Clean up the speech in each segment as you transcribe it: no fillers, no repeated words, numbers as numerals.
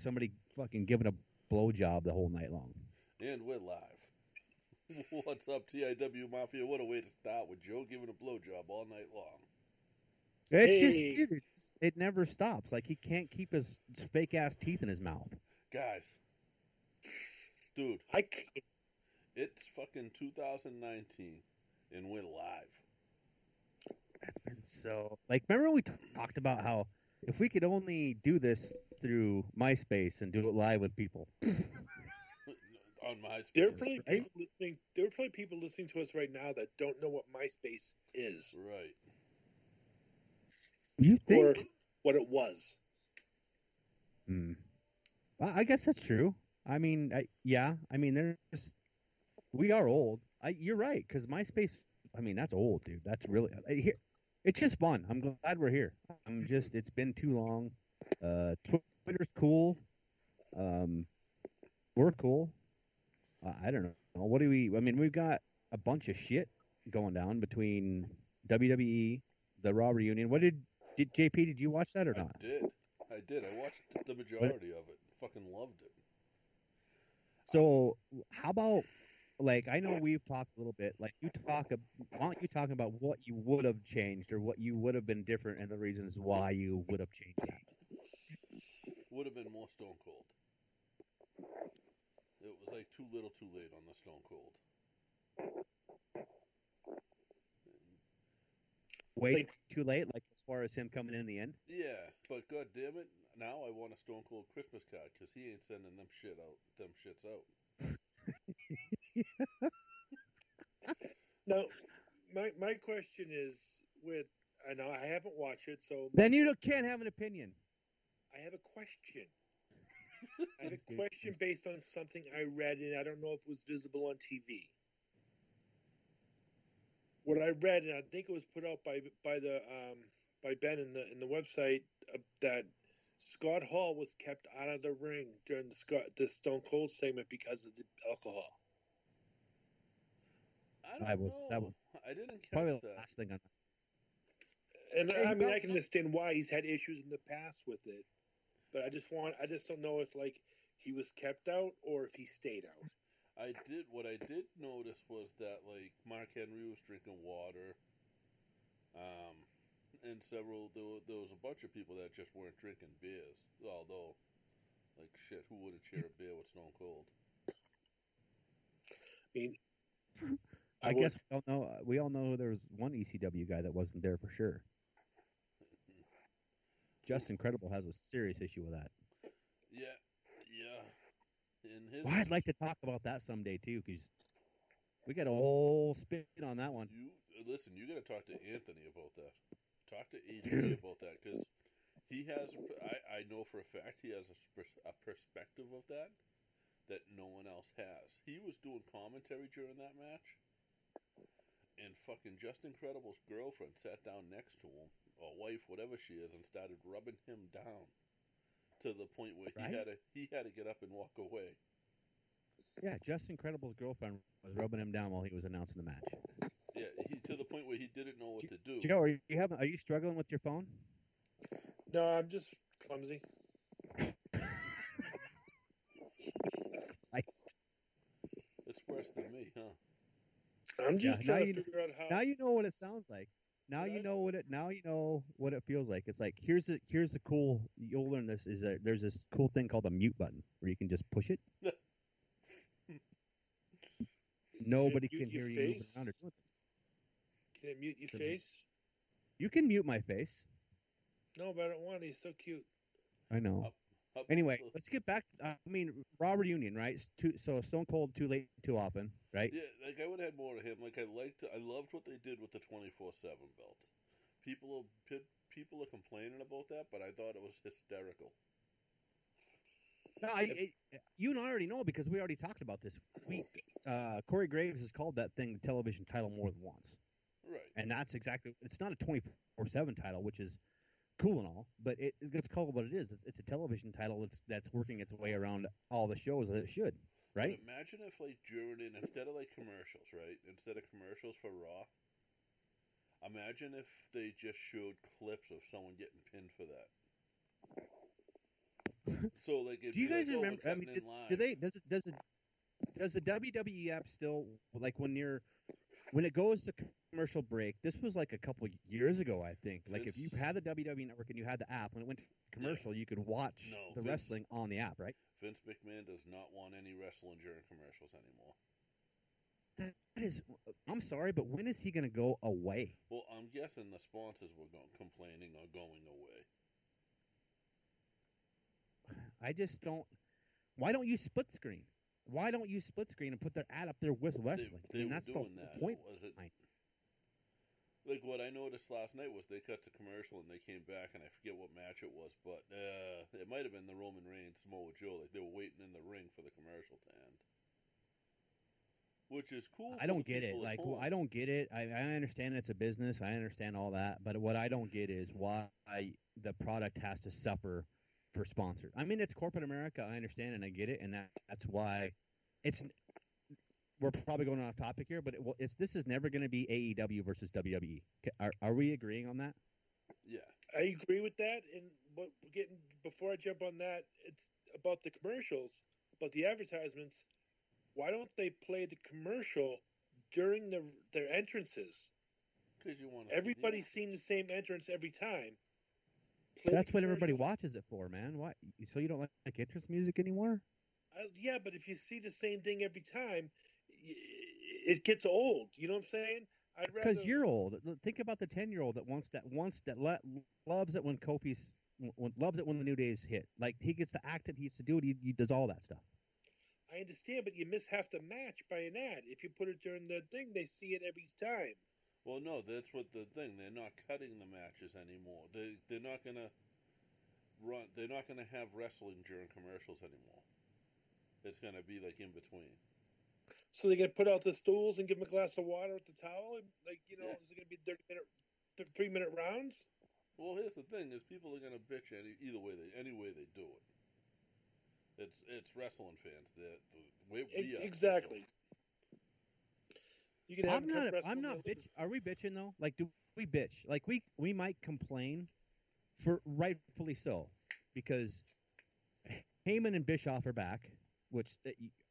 somebody fucking giving a blowjob the whole night long. And we're live. What's up, TIW Mafia? What a way to start with Joe giving a blowjob all night long. It never stops. Like, he can't keep his fake-ass teeth in his mouth. Guys. Dude. I can't. It's fucking 2019, and we're live. That's been so... Like, remember when we talked about how if we could only do this through MySpace and do it live with people? On MySpace. There are probably people listening to us right now that don't know what MySpace is. Right. You think? Or what it was. Hmm. Well, I guess that's true. I mean, yeah. I mean, there's... We are old. You're right, because MySpace, I mean, that's old, dude. That's really... It's just fun. I'm glad we're here. It's been too long. Twitter's cool. We're cool. I don't know. What do we... I mean, we've got a bunch of shit going down between WWE, the Raw reunion. What did JP, did you watch that or not? I did. I watched the majority of it. Fucking loved it. So, how about... Like, I know we've talked a little bit. Like, why don't you talk about what you would have changed or what you would have been different and the reasons why you would have changed that? Would have been more Stone Cold. It was like too little too late on the Stone Cold. Wait, too late? Like, as far as him coming in the end? Yeah, but god damn it, now I want a Stone Cold Christmas card because he ain't sending them shits out. No, my question is with I know I haven't watched it, so then you can't have an opinion. I have a question. I have a question based on something I read, and I don't know if it was visible on TV. What I read, and I think it was put out by Ben in the website that Scott Hall was kept out of the ring during the Stone Cold segment because of the alcohol. I don't know. I didn't catch probably the last thing on that. And I mean, I can understand why he's had issues in the past with it, but I just don't know if like he was kept out or if he stayed out. What I did notice was that like Mark Henry was drinking water, and there was a bunch of people that just weren't drinking beers. Although, like shit, who wouldn't share a beer with Stone Cold? I mean. I guess we all know. We all know there was one ECW guy that wasn't there for sure. Justin Credible has a serious issue with that. Yeah. Well, I'd like to talk about that someday too, because we got a whole spin on that one. Listen, you got to talk to Anthony about that. Talk to AJ about that, because he has. I know for a fact he has a perspective of that that no one else has. He was doing commentary during that match. And fucking Justin Credible's girlfriend sat down next to him, or wife, whatever she is, and started rubbing him down to the point where he had to get up and walk away. Yeah, Justin Credible's girlfriend was rubbing him down while he was announcing the match. Yeah, to the point where he didn't know what to do. Joe, are you struggling with your phone? No, I'm just clumsy. Jesus Christ! It's worse than me, huh? I'm just trying to figure out how. Now you know what it sounds like. Now you know what it feels like. It's like here's the cool. You'll learn this is that there's this cool thing called a mute button where you can just push it. Nobody can hear you moving around or doing it. Can it mute your face? You can mute my face. No, but I don't want it. He's so cute. I know. Anyway, let's get back. I mean, Raw reunion, right? So Stone Cold, too late, too often, right? Yeah, like I would have had more of him. Like I loved what they did with the 24/7 belt. People are complaining about that, but I thought it was hysterical. No, you and I already know because we already talked about this week. Corey Graves has called that thing the television title more than once, right? And that's exactly. It's not a 24/7 title, which is cool and all, but it's called what it is. It's a television title that's working its way around all the shows that it should, right? But imagine if, like, Jordan, instead of, like, commercials, right? Instead of commercials for Raw, imagine if they just showed clips of someone getting pinned for that. So like, do you guys remember? I mean, does the WWE app still, like, when it goes to commercial break? This was like a couple years ago, I think. Like, if you had the WWE network and you had the app, when it went to commercial, you could watch wrestling on the app, right? Vince McMahon does not want any wrestling during commercials anymore. That is, I'm sorry, but when is he going to go away? Well, I'm guessing the sponsors were complaining or going away. I just don't. Why don't you split screen? Why don't you split screen and put their ad up there with wrestling? They and that's doing the that. Point. Was it, like, what I noticed last night was they cut to commercial and they came back, and I forget what match it was, but it might have been the Roman Reigns, Samoa Joe. Like, they were waiting in the ring for the commercial to end. Which is cool. I don't get it. Like, I don't get it. I understand it's a business. I understand all that. But what I don't get is why the product has to suffer for sponsors. I mean, it's corporate America. I understand and I get it. And that's why it's. We're probably going off topic here, but this is never going to be AEW versus WWE. Are we agreeing on that? Yeah, I agree with that. And what we're getting before I jump on that, it's about the commercials, about the advertisements. Why don't they play the commercial during their entrances? Because everybody's seen the same entrance every time. That's what everybody watches it for, man. Why? So you don't like entrance music anymore? Yeah, but if you see the same thing every time, it gets old. You know what I'm saying? It's because you're old. Think about the 10-year-old that loves it when Kofi's loves it when the New Day's hit. Like, he gets to act it. He gets to do it. He does all that stuff. I understand, but you miss half the match by an ad. If you put it during the thing, they see it every time. Well, no, that's what the thing. They're not cutting the matches anymore. They're not gonna run. They're not gonna have wrestling during commercials anymore. It's gonna be like in between. So they're gonna put out the stools and give them a glass of water with the towel. Like, you know, is it gonna be 3-minute rounds? Well, here's the thing: is people are gonna bitch any way they do it. It's wrestling fans that exactly. You can have I'm not bitch. Are we bitching though? Like, do we bitch? Like, we might complain, for rightfully so, because Heyman and Bischoff are back. Which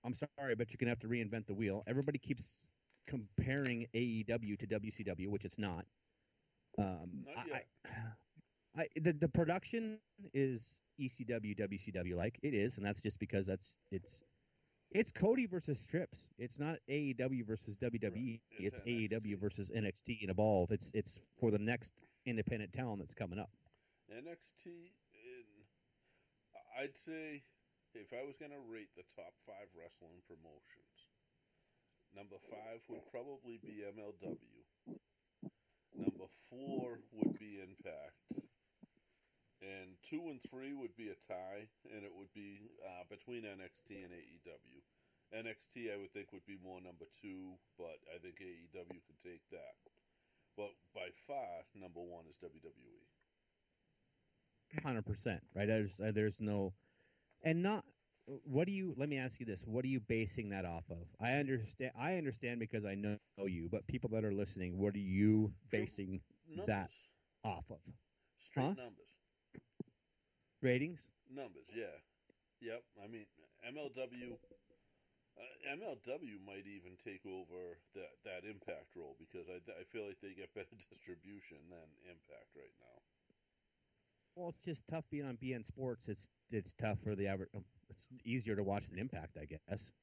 I'm sorry, but you're gonna have to reinvent the wheel. Everybody keeps comparing AEW to WCW, which it's not. Not yet. The production is ECW, WCW, like it is, and that's just because it's Cody versus Strips. It's not AEW versus WWE. Right. It's AEW versus NXT and Evolve. It's for the next independent town that's coming up. NXT, I'd say, if I was going to rate the top 5 wrestling promotions, number 5 would probably be MLW. Number 4 would be Impact. And 2 and 3 would be a tie, and it would be between NXT and AEW. NXT, I would think, would be more number 2, but I think AEW could take that. But by far, number 1 is WWE. 100%, right? There's no, and not. What do you? Let me ask you this: what are you basing that off of? I understand because I know you, but people that are listening, what are you basing that off of? Straight numbers. Ratings? Numbers, yeah. Yep, I mean, MLW might even take over that Impact role, because I feel like they get better distribution than Impact right now. Well, it's just tough being on BN Sports. It's tough for the average. It's easier to watch than Impact, I guess.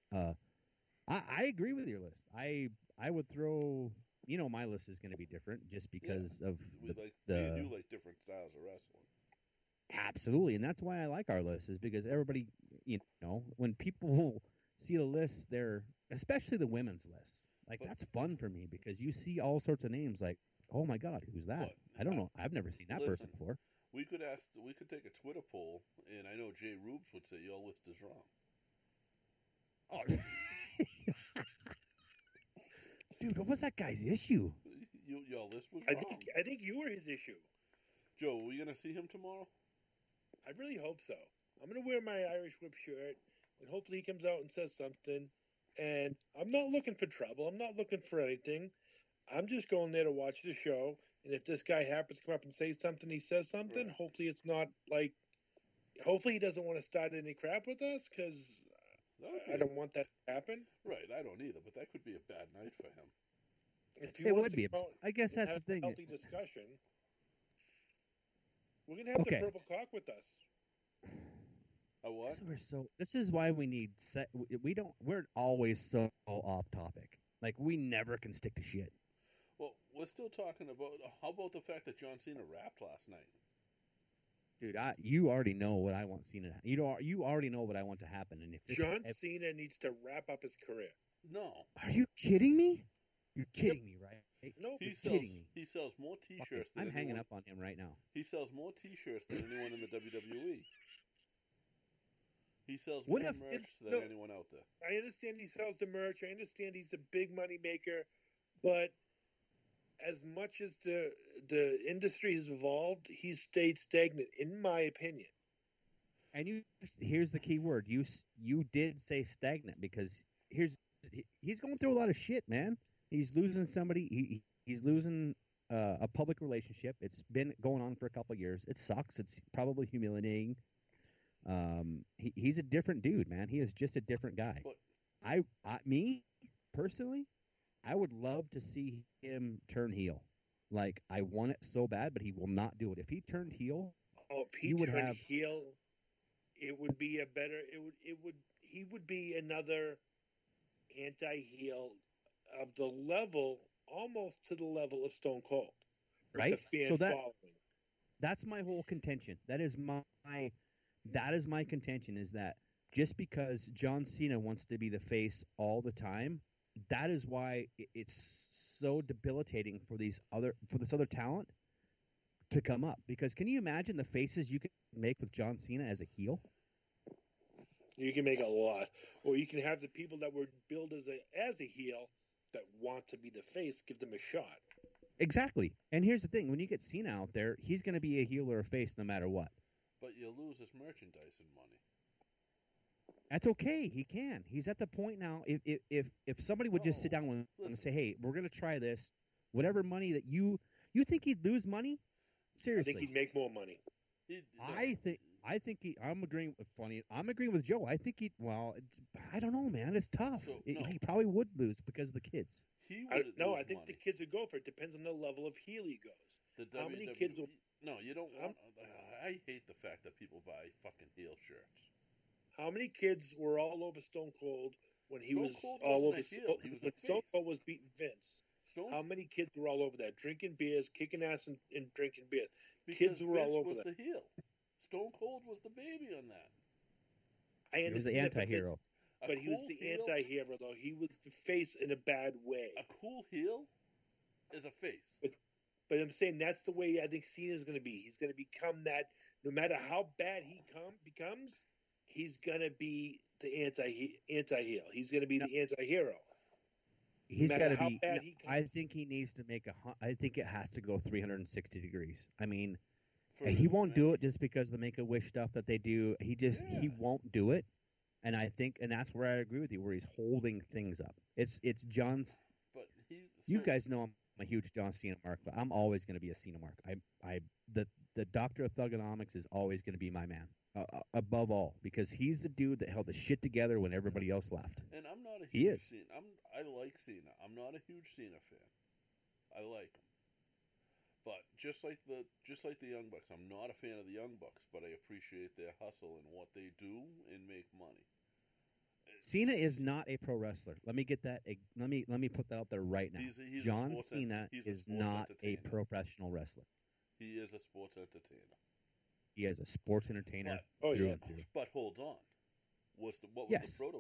I agree with your list. I would throw, you know, my list is going to be different just because of you like different styles of wrestling. Absolutely, and that's why I like our list, is because everybody, you know, when people see the list, they're, especially the women's list, like, that's fun for me, because you see all sorts of names, like, oh my God, who's that? I don't know. I've never seen that person before. We could take a Twitter poll, and I know Jay Rubes would say your list is wrong. Oh, dude, what was that guy's issue? Your list was wrong. I think you were his issue. Joe, are we gonna see him tomorrow? I really hope so. I'm going to wear my Irish Whip shirt, and hopefully he comes out and says something. And I'm not looking for trouble. I'm not looking for anything. I'm just going there to watch the show. And if this guy happens to come up and say something, he says something. Right. Hopefully it's not like Hopefully he doesn't want to start any crap with us, because I don't want that to happen. Right, I don't either, but that could be a bad night for him. If you want to be about, I guess that's the thing. Healthy discussion. We're going to have the purple cock with us. A what? This is why we need set. We're always so off topic. Like, we never can stick to shit. Well, we're still talking about, how about the fact that John Cena rapped last night? Dude, you already know what I want Cena. You already know what I want to happen. And if Cena needs to wrap up his career. No. Are you kidding me? You're kidding me, right? No, he sells more T-shirts than anyone. I'm hanging up on him right now. He sells more T-shirts than anyone in the WWE. He sells more merch than anyone out there. I understand he sells the merch. I understand he's a big money maker. But as much as the industry has evolved, he's stayed stagnant, in my opinion. And here's the key word. You did say stagnant, because he's going through a lot of shit, man. He's losing somebody. He's losing a public relationship. It's been going on for a couple of years. It sucks. It's probably humiliating. He's a different dude, man. He is just a different guy. But me personally, I would love to see him turn heel. Like, I want it so bad, but he will not do it. If he turned heel, heel, it would be a better. He would be another anti-heel of the level, almost to the level of Stone Cold, right? So that's my whole contention. That is my contention, is that just because John Cena wants to be the face all the time, that is why it's so debilitating for this other talent to come up. Because can you imagine the faces you can make with John Cena as a heel? You can make a lot, or you can have the people that were billed as a heel that want to be the face, give them a shot. Exactly. And here's the thing. When you get Cena out there, he's going to be a heel or a face no matter what. But you lose his merchandise and money. That's okay. He can. He's at the point now. If somebody would just sit down with him and say, hey, we're going to try this. Whatever money that you think he'd lose money? Seriously. I think he'd make more money. I'm agreeing with Joe. I think I don't know, man. It's tough. So, no. He probably would lose because of the kids. I think money. The kids would go for it. Depends on the level of heel he goes. How many kids will... No, you don't want... I hate the fact that people buy fucking heel shirts. How many kids were all over Stone Cold when he was all over... When Stone Cold was beating Vince? How many kids were all over that? Drinking beers, kicking ass and drinking beers. Kids were all over that. Because Vince was the heel. Stone Cold was the baby on that. I understand. He was the anti-hero. But he was the anti-hero, though. He was the face in a bad way. A cool heel is a face. But I'm saying that's the way I think Cena's going to be. He's going to become that. No matter how bad he becomes, he's going to be the anti-heel. He's going to be the anti-hero. He's got to be. I think he needs to make I think it has to go 360 degrees. I mean... He won't do it just because of the Make-A-Wish stuff that they do. He won't do it, and I think, and that's where I agree with you, where he's holding things up. It's John's. But you guys know I'm a huge John Cena mark, but I'm always going to be a Cena mark. The Doctor of Thugonomics is always going to be my man above all, because he's the dude that held the shit together when everybody else left. And I'm not a huge Cena. I like Cena. I'm not a huge Cena fan. I like him. But just like the Young Bucks, I'm not a fan of the Young Bucks, but I appreciate their hustle and what they do and make money. Cena is not a pro wrestler. Let me get that. Let me put that out there right now. He's John Cena is not a professional wrestler. He is a sports entertainer. He is a sports entertainer. Through. But hold on, what was the prototype?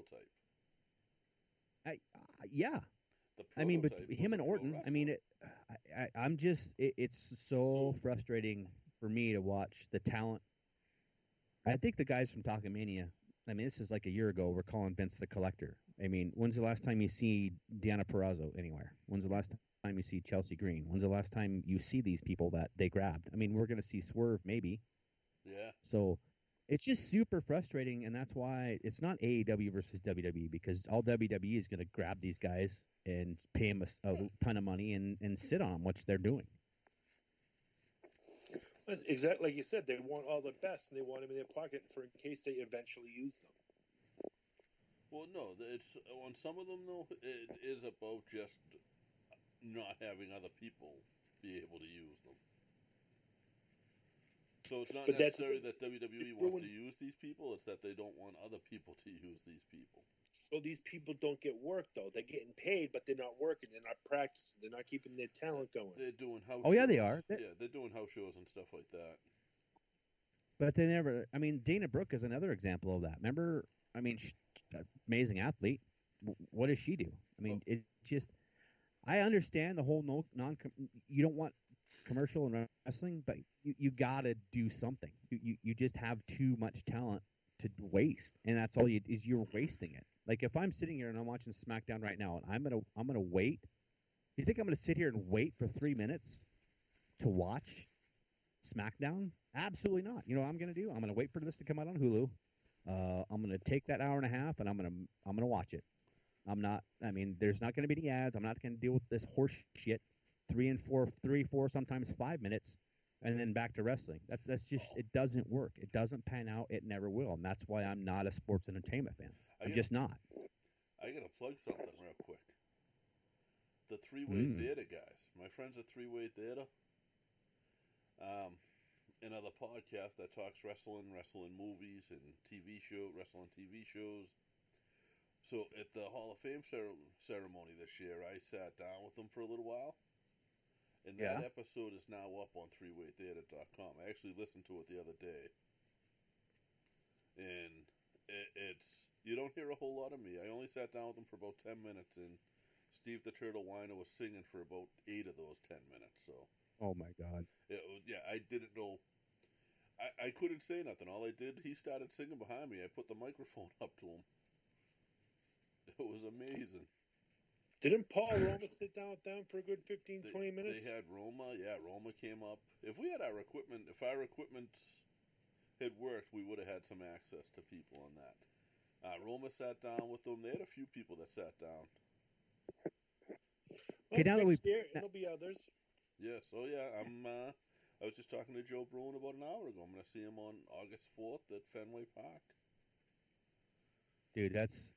But him and Orton. I mean, it's so frustrating for me to watch the talent. I think the guys from Talkamania, I mean, this is like a year ago, we're calling Vince the Collector. I mean, when's the last time you see Deanna Perrazzo anywhere? When's the last time you see Chelsea Green? When's the last time you see these people that they grabbed? I mean, we're going to see Swerve maybe. Yeah. So it's just super frustrating, and that's why it's not AEW versus WWE, because all WWE is going to grab these guys and pay them a ton of money and sit on them, which they're doing. Exactly, like you said, they want all the best, and they want them in their pocket for in case they eventually use them. Well, no, it's on some of them though. It is about just not having other people be able to use them. So it's not necessarily that WWE wants to use these people. It's that they don't want other people to use these people. So these people don't get work, though. They're getting paid, but they're not working. They're not practicing. They're not keeping their talent going. They're doing house shows. Oh, yeah, they are. They're doing house shows and stuff like that. But they never... I mean, Dana Brooke is another example of that. Remember? I mean, she's an amazing athlete. What does she do? I mean, it just... I understand the whole you don't want commercial and wrestling, but you got to do something. You just have too much talent to waste, and that's all you're wasting it. Like if I'm sitting here and I'm watching SmackDown right now, and I'm gonna wait. You think I'm gonna sit here and wait for 3 minutes to watch SmackDown? Absolutely not. You know what I'm gonna do? I'm gonna wait for this to come out on Hulu. I'm gonna take that hour and a half, and I'm gonna watch it. I'm not. I mean, there's not gonna be any ads. I'm not gonna deal with this horse shit. 3, 4, sometimes 5 minutes, and then back to wrestling. That's just it doesn't work. It doesn't pan out. It never will, and that's why I'm not a sports entertainment fan. I'm just not. I gotta plug something real quick. The three-way theater guys, my friends at Three-Way Theater, another podcast that talks wrestling movies, and TV shows. So at the Hall of Fame ceremony this year, I sat down with them for a little while, and that episode is now up on threewaytheater.com. I actually listened to it the other day, and it's you don't hear a whole lot of me. I only sat down with them for about 10 minutes, and Steve the Turtle Weiner was singing for about 8 of those 10 minutes. So, oh my God, I didn't know. I couldn't say nothing. All I did, he started singing behind me. I put the microphone up to him. It was amazing. Didn't Paul Roma sit down with them for a good 20 minutes? They had Roma. Yeah, Roma came up. If our equipment had worked, we would have had some access to people on that. Roma sat down with them. They had a few people that sat down. Okay, now that it'll be others. Yeah, so yeah, I was just talking to Joe Bruin about an hour ago. I'm going to see him on August 4th at Fenway Park. Dude, that's...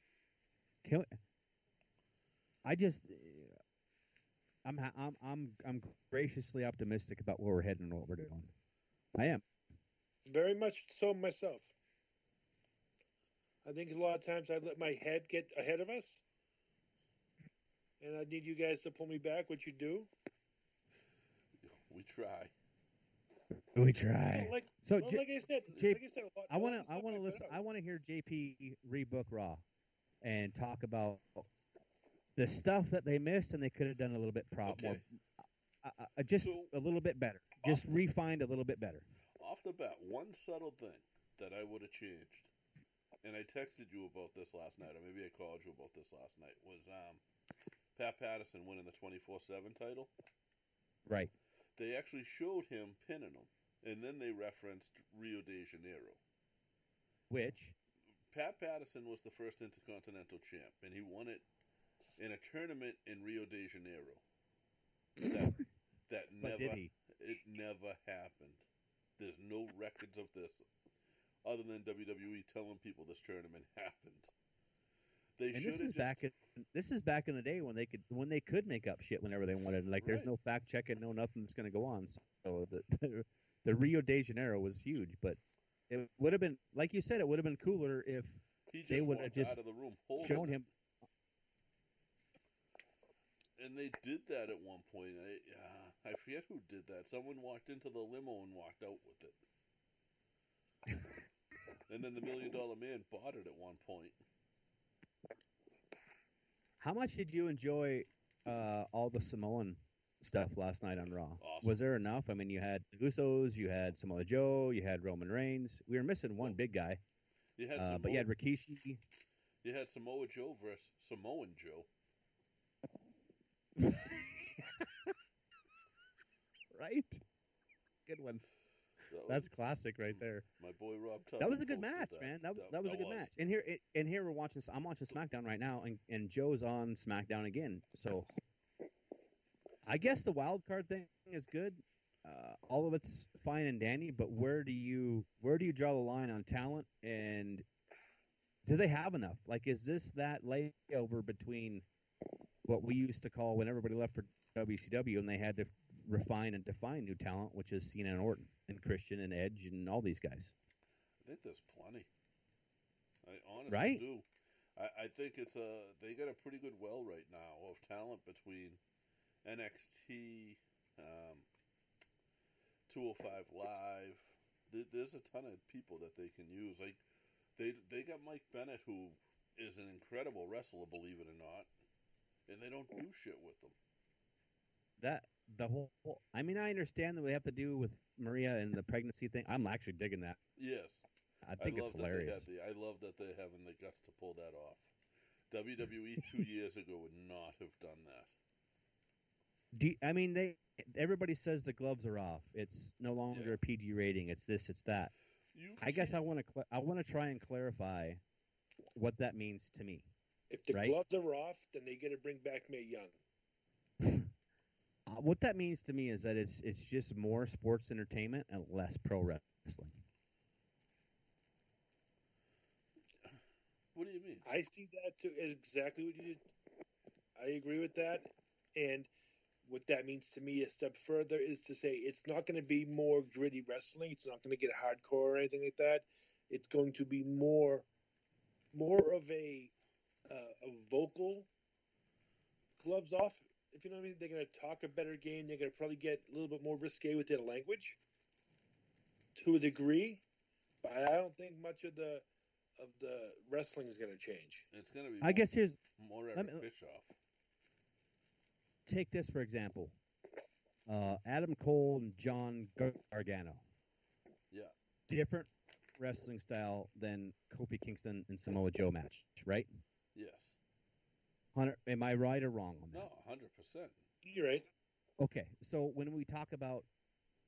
I'm graciously optimistic about where we're heading and what we're doing. I am. Very much so myself. I think a lot of times I let my head get ahead of us, and I need you guys to pull me back, which you do. We try. I want to hear JP rebook Raw and talk about the stuff that they missed and they could have done a little bit a little bit better. Just refined a little bit better. Off the bat, one subtle thing that I would have changed, and I texted you about this last night, or maybe I called you about this last night, was Pat Patterson winning the 24/7 title. Right. They actually showed him pinning him, and then they referenced Rio de Janeiro. Which... Pat Patterson was the first Intercontinental Champ, and he won it in a tournament in Rio de Janeiro. That it never happened. There's no records of this, other than WWE telling people this tournament happened. This is back in the day when they could make up shit whenever they wanted. Like there's no fact checking, no nothing that's going to go on. So the Rio de Janeiro was huge, but. It would have been, like you said, it would have been cooler if they would have just shown him. And they did that at one point. I forget who did that. Someone walked into the limo and walked out with it. And then the $1 Million Man bought it at one point. How much did you enjoy all the Samoan stuff last night on Raw? Awesome. Was there enough? I mean, you had the Usos, you had Samoa Joe, you had Roman Reigns. We were missing one big guy. You had but you had Rikishi. You had Samoa Joe versus Samoan Joe. Right? Good one. That's classic right there. My boy Rob Tucker. That was a good match, man. That was a good match. And here we're watching. I'm watching SmackDown right now, and Joe's on SmackDown again. So. I guess the wild card thing is good. all of it's fine and dandy, but where do you draw the line on talent, and do they have enough? Like, is this that layover between what we used to call when everybody left for WCW and they had to refine and define new talent, which is Cena and Orton and Christian and Edge and all these guys? I think there's plenty. I honestly do. I think it's they got a pretty good well right now of talent between NXT, 205 Live. There's a ton of people that they can use. Like they got Mike Bennett, who is an incredible wrestler, believe it or not, and they don't do shit with them. I mean, I understand that we have to do with Maria and the pregnancy thing. I'm actually digging that. Yes. I think it's hilarious. I love that they're having the guts to pull that off. WWE 2 years ago would not have done that. I mean, everybody says the gloves are off. It's no longer a PG rating. It's this, it's that. I guess I want to try and clarify what that means to me. If the gloves are off, then they got to bring back Mae Young. What that means to me is that it's just more sports entertainment and less pro wrestling. What do you mean? I see that too. Exactly what you did. I agree with that. And what that means to me a step further is to say it's not going to be more gritty wrestling. It's not going to get hardcore or anything like that. It's going to be more of a vocal gloves off. If you know what I mean, they're going to talk a better game. They're going to probably get a little bit more risque with their language to a degree. But I don't think much of the wrestling is going to change. It's going to be more Eric Bischoff. Take this for example. Adam Cole and John Gargano. Yeah. Different wrestling style than Kofi Kingston and Samoa Joe match, right? Yes. Am I right or wrong on that? No, 100%. You're right. Okay. So when we talk about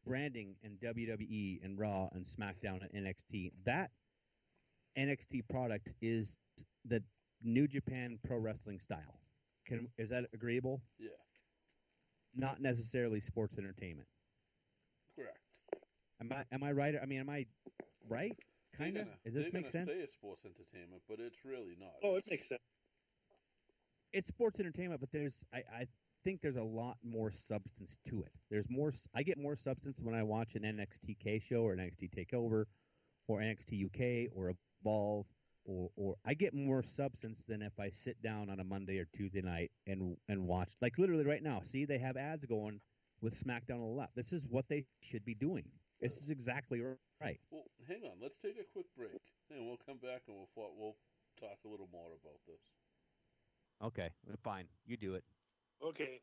branding in WWE and Raw and SmackDown and NXT, that NXT product is the New Japan pro wrestling style. Is that agreeable? Yeah. Not necessarily sports entertainment. Correct. Am I right? I mean, am I right? Kind of. Does this make sense? They're going to say it's sports entertainment, but it's really not. Oh, it makes sense. It's sports entertainment, but I think there's a lot more substance to it. There's more. I get more substance when I watch an NXTK show or an NXT Takeover or NXT UK or Evolve. Or I get more substance than if I sit down on a Monday or Tuesday night and watch. Like literally right now, see, they have ads going with SmackDown on the left. This is what they should be doing. This is exactly right. Well, hang on. Let's take a quick break, and we'll come back and we'll talk a little more about this. Okay, fine. You do it. Okay.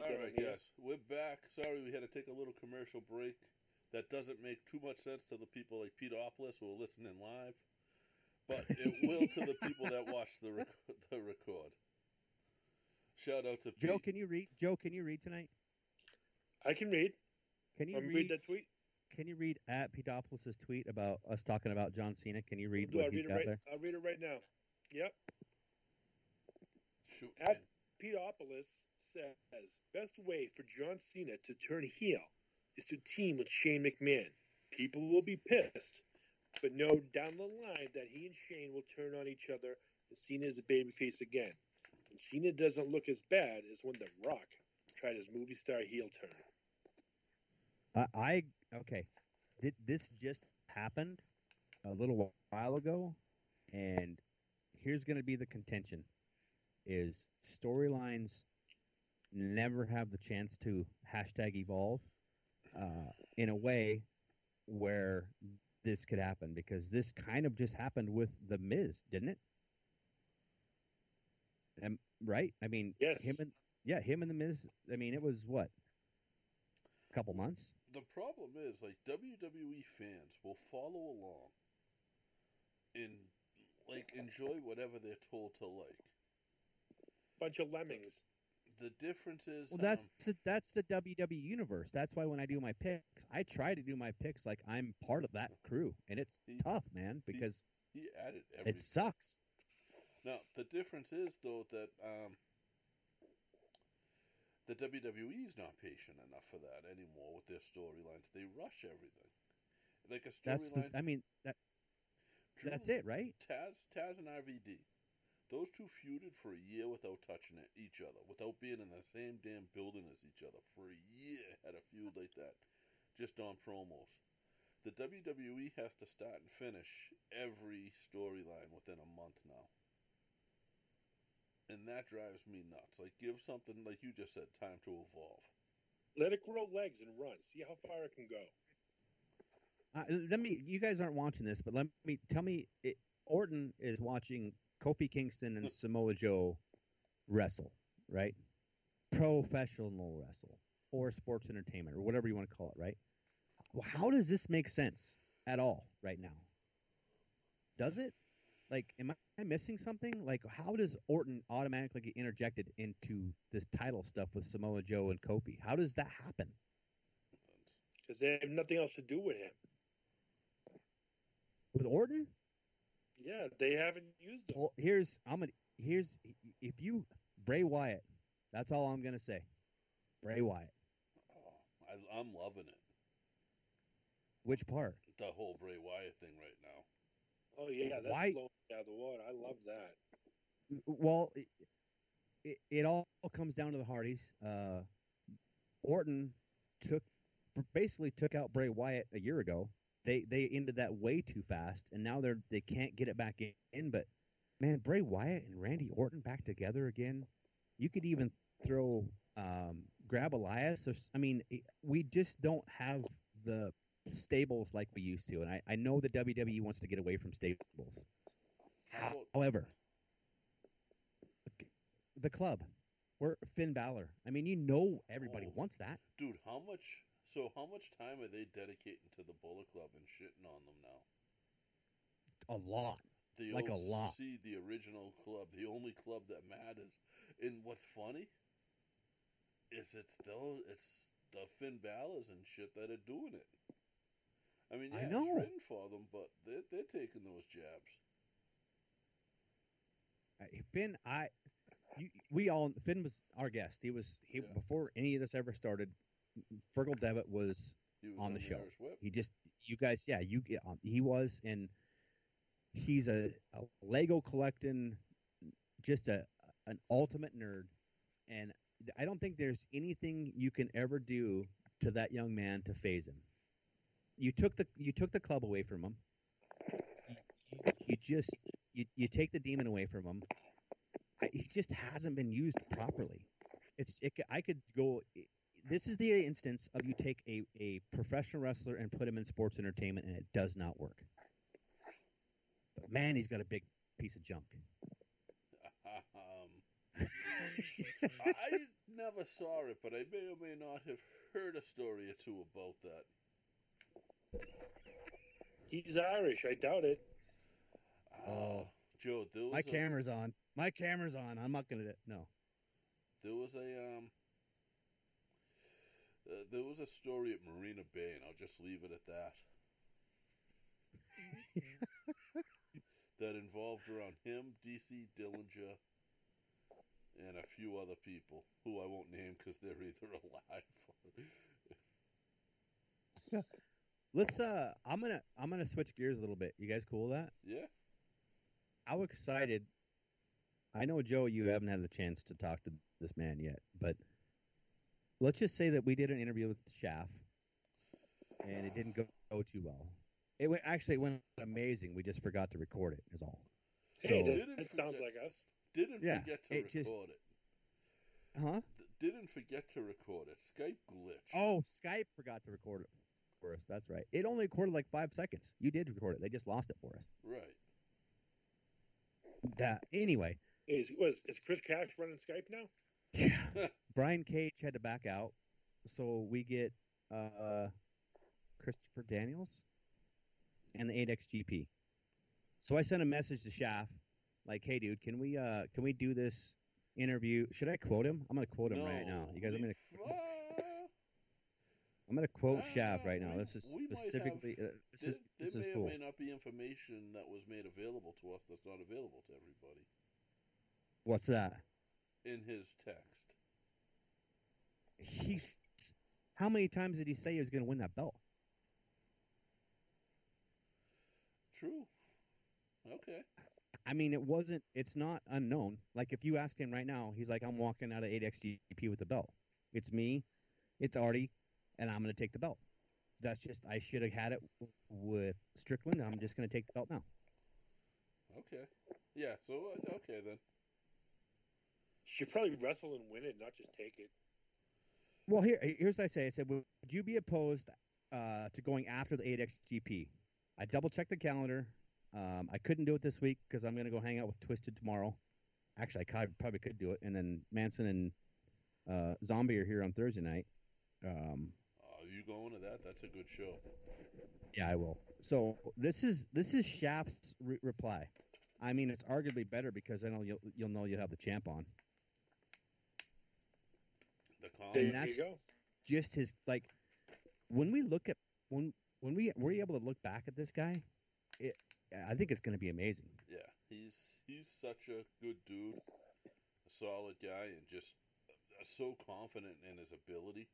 All right, guys, we're back. Sorry we had to take a little commercial break. That doesn't make too much sense to the people like Pete Ophelis who are listening live, but it will to the people that watch the record. Shout out to Pete. Joe, can you read? Joe, can you read tonight? I can read. Can you read that tweet? Can you read at Pete Ophelis's tweet about us talking about John Cena? Can you read what he's got there? I'll read it right now. Yep. Shoot, at Pete Ophelis says, best way for John Cena to turn heel is to team with Shane McMahon. People will be pissed, but know down the line that he and Shane will turn on each other and Cena is a babyface again. And Cena doesn't look as bad as when The Rock tried his movie star heel turn. Okay. This just happened a little while ago, and here's going to be the contention is storylines never have the chance to #evolve in a way where this could happen, because this kind of just happened with The Miz, didn't it? Right? I mean, yes. Him and The Miz, I mean, it was what? A couple months? The problem is, like, WWE fans will follow along and, like, enjoy whatever they're told to like. Bunch of lemmings. The difference is... Well, that's the WWE universe. That's why when I do my picks, I try to do my picks like I'm part of that crew. And it's tough, man, because he added everything. It sucks. Now, the difference is, though, that the WWE's not patient enough for that anymore with their storylines. They rush everything. Like a storyline... I mean, that's it, right? Taz and RVD. Those two feuded for a year without touching each other, without being in the same damn building as each other. For a year, had a feud like that, just on promos. The WWE has to start and finish every storyline within a month now. And that drives me nuts. Like, give something, like you just said, time to evolve. Let it grow legs and run. See how far it can go. You guys aren't watching this, but tell me, Orton is watching Kofi Kingston and Samoa Joe wrestle, right? Professional wrestle or sports entertainment or whatever you want to call it, right? How does this make sense at all right now? Does it? Like, am I missing something? Like, how does Orton automatically get interjected into this title stuff with Samoa Joe and Kofi? How does that happen? Because they have nothing else to do with him. With Orton? Yeah, they haven't used them. Well, Bray Wyatt. That's all I'm gonna say. Bray Wyatt. Oh, I'm loving it. Which part? The whole Bray Wyatt thing right now. Oh yeah, that's blowing out of the water. I love that. Well, it all comes down to the Hardys. Orton basically took out Bray Wyatt a year ago. They ended that way too fast, and now they can't get it back in. But, man, Bray Wyatt and Randy Orton back together again. You could even throw grab Elias. We just don't have the stables like we used to. And I know the WWE wants to get away from stables. However, the club, we're Finn Balor. I mean, you know everybody wants that. Dude, how much time are they dedicating to the Bullet Club and shitting on them now? A lot. A lot. See the original club, the only club that matters. And what's funny is it's the Finn Balor's and shit that are doing it. I mean, yeah, it's written for them, but they're taking those jabs. Finn, Finn was our guest. He was before any of this ever started. Fergal Devitt was on the show. He was, and he's a Lego collecting, just an ultimate nerd. And I don't think there's anything you can ever do to that young man to phase him. You took the club away from him. You take the demon away from him. He just hasn't been used properly. This is the instance of you take a professional wrestler and put him in sports entertainment, and it does not work. But, man, he's got a big piece of junk. I never saw it, but I may or may not have heard a story or two about that. He's Irish. I doubt it. Oh, Joe, camera's on. My camera's on. I'm not going to... No. There was a... there was a story at Marina Bay, and I'll just leave it at that. That involved around him, DC Dillinger, and a few other people who I won't name because they're either alive. Or... Let's. I'm gonna switch gears a little bit. You guys cool with that? Yeah. How excited? I know, Joe, you haven't had the chance to talk to this man yet, but. Let's just say that we did an interview with Schaff, and it didn't go too well. It went amazing. We just forgot to record it, is all. So, it sounds like us. Didn't forget to record it. Skype glitch. Oh, Skype forgot to record it. for us. That's right. It only recorded like 5 seconds. You did record it. They just lost it for us. Right. Anyway. Is Chris Cash running Skype now? Yeah. Brian Cage had to back out. So we get Christopher Daniels and the 8XGP. So I sent a message to Schaff, like, hey, dude, can we do this interview? Should I quote him? I'm going to quote him right now. You guys, I'm going to quote Schaff right now. This is specifically... This is cool. There may or may not be information that was made available to us that's not available to everybody. What's that? In his text. How many times did he say he was going to win that belt? True. Okay. I mean, it's not unknown. Like, if you ask him right now, he's like, I'm walking out of 8XGP with the belt. It's me, it's Artie, and I'm going to take the belt. That's just, I should have had it with Strickland. I'm just going to take the belt now. Okay. Yeah, so, okay then. Should probably wrestle and win it, not just take it. Well, here's what I say. I said, would you be opposed to going after the 8XGP? I double-checked the calendar. I couldn't do it this week because I'm going to go hang out with Twisted tomorrow. Actually, I probably could do it. And then Manson and Zombie are here on Thursday night. Are you going to that? That's a good show. Yeah, I will. So this is Shaft's reply. I mean, it's arguably better because I know you'll know you'll have the champ on. The call. There you go. Just his, like, when we look at when we were able to look back at this guy, I think it's going to be amazing. Yeah, he's such a good dude, a solid guy, and just so confident in his ability.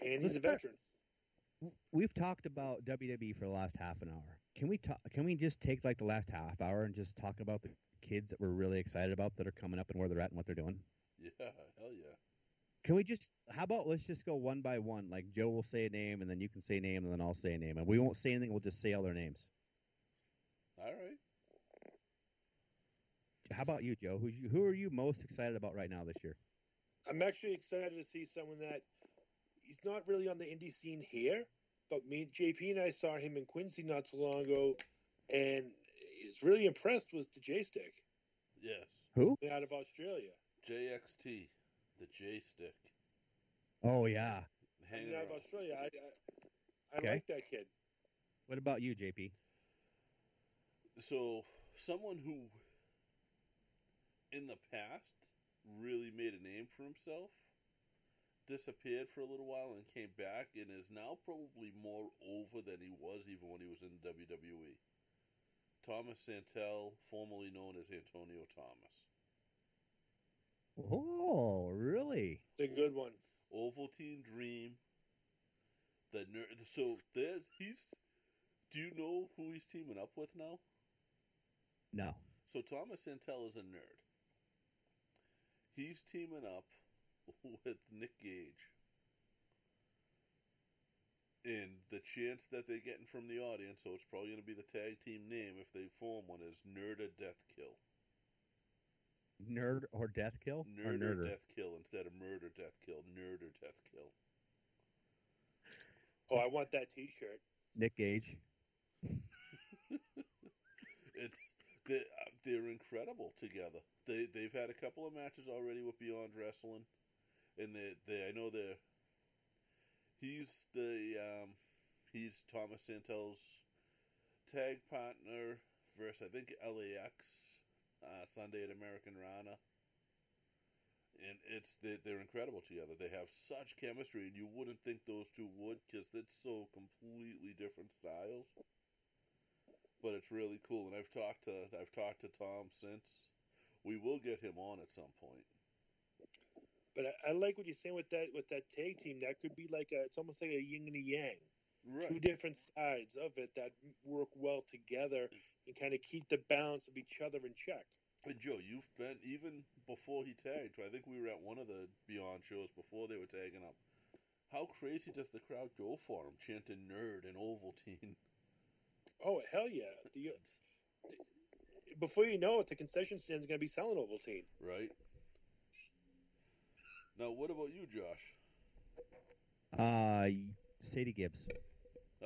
And he's a veteran. We've talked about WWE for the last half an hour. Can we just take like the last half hour and just talk about the kids that we're really excited about that are coming up and where they're at and what they're doing? Yeah, hell yeah. Can we just, how about let's just go one by one? Like Joe will say a name and then you can say a name and then I'll say a name. And we won't say anything, we'll just say all their names. All right. How about you, Joe? Who are you most excited about right now this year? I'm actually excited to see someone that he's not really on the indie scene here, but JP and I saw him in Quincy not so long ago, and he's really impressed with the J-Stick. Yes. Who? Out of Australia. JXT, the J-Stick. Oh, yeah. Out of Australia. I like that kid. What about you, JP? So, someone who, in the past, really made a name for himself, disappeared for a little while and came back and is now probably more over than he was even when he was in WWE. Thomas Santel, formerly known as Antonio Thomas. Oh, really? It's a good one. Ovaltine Dream. Do you know who he's teaming up with now? No. So Thomas Santel is a nerd. He's teaming up with Nick Gage. And the chance that they're getting from the audience, so it's probably going to be the tag team name if they form one, is Nerd or Death Kill. Nerd or Death Kill? Nerd or Death Kill instead of Murder Death Kill. Nerd or Death Kill. Oh, I want that t-shirt. Nick Gage. They're incredible together. They've had a couple of matches already with Beyond Wrestling. And he's Thomas Santel's tag partner versus, I think, LAX, Sunday at American Rana. And they're incredible together. They have such chemistry, and you wouldn't think those two would because it's so completely different styles. But it's really cool, and I've talked to Tom since. We will get him on at some point. But I like what you're saying with that tag team. That could be like it's almost like a yin and a yang. Right. Two different sides of it that work well together and kind of keep the balance of each other in check. And Joe, you've been, even before he tagged, I think we were at one of the Beyond shows before they were tagging up. How crazy does the crowd go for him, chanting nerd and Ovaltine? Oh, hell yeah. Before you know it, the concession stand's going to be selling Ovaltine. Right. Now, what about you, Josh? Sadie Gibbs, okay.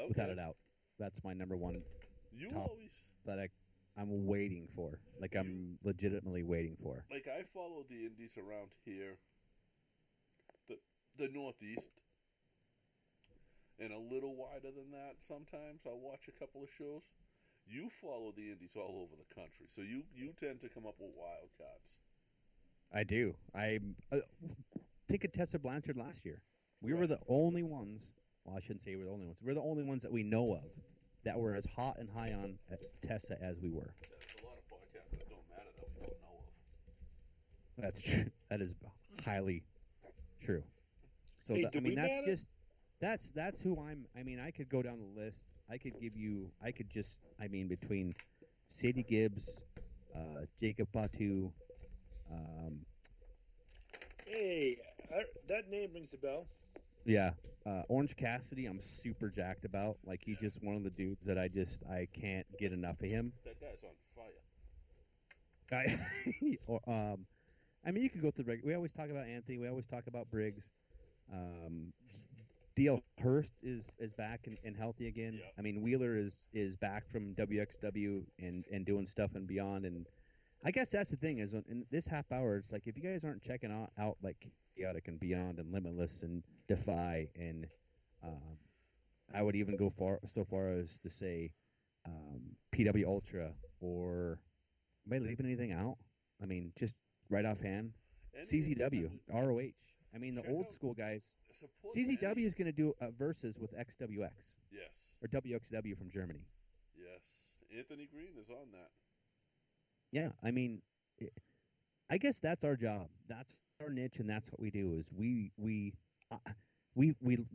Without a doubt. That's my number one. You always that I'm waiting for. Like I'm legitimately waiting for. Like I follow the indies around here, the Northeast, and a little wider than that. Sometimes I'll watch a couple of shows. You follow the indies all over the country, so you tend to come up with wild cards. I do. I think of Tessa Blanchard last year. We were the only ones. Well, I shouldn't say we were the only ones. We're the only ones that we know of that were as hot and high on Tessa as we were. There's a lot of podcasts that don't matter that we don't know of. That's true. That is highly true. So hey, that's who I'm. I mean, I could go down the list. Between Sadie Gibbs, Jacob Fatu. That name rings a bell. Yeah, Orange Cassidy, I'm super jacked about. Like he's just one of the dudes that I can't get enough of him. That guy's on fire. I mean, you could go through. We always talk about Anthony. We always talk about Briggs. D.L. Hurst is back and healthy again. Yeah. I mean, Wheeler is back from WXW and doing stuff and beyond. And I guess that's the thing is in this half hour, it's like if you guys aren't checking out like Chaotic and Beyond and Limitless and Defy and I would even go so far as to say PW Ultra, or am I leaving anything out? I mean, just right offhand, CZW, ROH. I mean, the old school guys. CZW is going to do a versus with XWX. Yes. Or WXW from Germany. Yes. Anthony Green is on that. Yeah. I mean, I guess that's our job. That's our niche, and that's what we do is we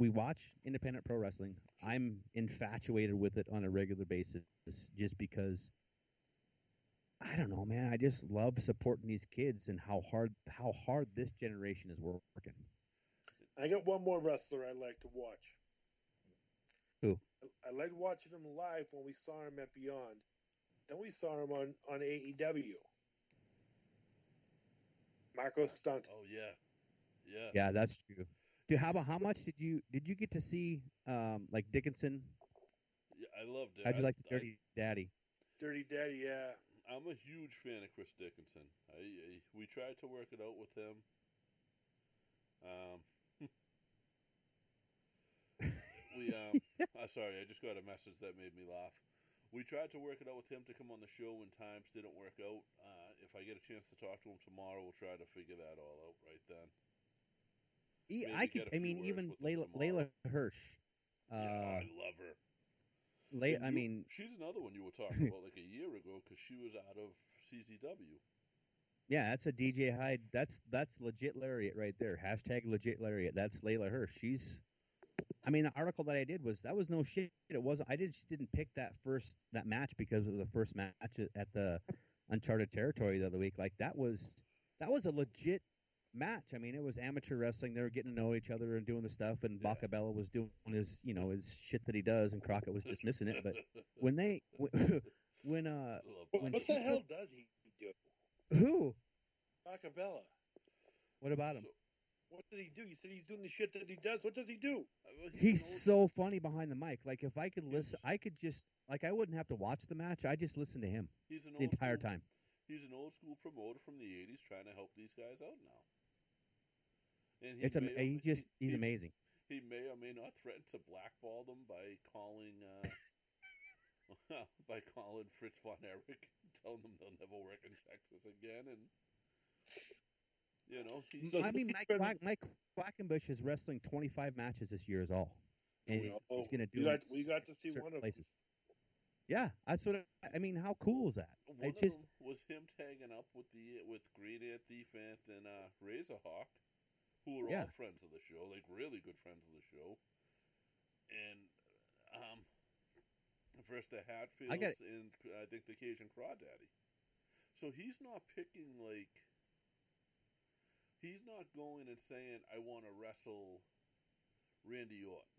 watch independent pro wrestling. I'm infatuated with it on a regular basis just because, I don't know, man. I just love supporting these kids and how hard this generation is working. I got one more wrestler I like to watch. Who? I liked watching him live when we saw him at Beyond. Then we saw him on AEW. Marco Stunt. Oh yeah, yeah. Yeah, that's true. Dude, how much did you get to see like Dickinson? Yeah, I loved it. How'd you like the Dirty Daddy? Dirty Daddy, yeah. I'm a huge fan of Chris Dickinson. We tried to work it out with him. Sorry, I just got a message that made me laugh. We tried to work it out with him to come on the show when times didn't work out. If I get a chance to talk to him tomorrow, we'll try to figure that all out right then. Even Layla Hirsch. Yeah, I love her. She's another one you were talking about like a year ago because she was out of CZW. Yeah, that's a DJ Hyde. That's legit lariat right there. Hashtag legit lariat. That's Layla Hirsch. The article that I did was no shit. It wasn't. I just didn't pick that match because it was the first match at the Uncharted Territory the other week. Like that was a legit match. I mean, it was amateur wrestling. They were getting to know each other and doing the stuff, and Bacabella was doing his shit that he does, and Crockett was dismissing it. But what the hell does he do? Who? Bacabella. What about him? What does he do? You said he's doing the shit that he does. What does he do? He's so funny behind the mic. Like if I could listen, I could just I wouldn't have to watch the match. I just listen to him the entire time. He's an old school promoter from the 80s trying to help these guys out now. And he's amazing. He may or may not threaten to blackball them by calling Fritz Von Erich, telling them they'll never work in Texas again, and Mike Quackenbush is wrestling 25 matches this year is all, and he's going to do. We got to see one of places. Yeah, that's what I mean. How cool is that? One of them was him tagging up with Green Ant Defant and Razorhawk, who were all friends of the show, like really good friends of the show. And first the Hatfields and I think the Cajun Crawdaddy. So he's not picking like. He's not going and saying I want to wrestle Randy Orton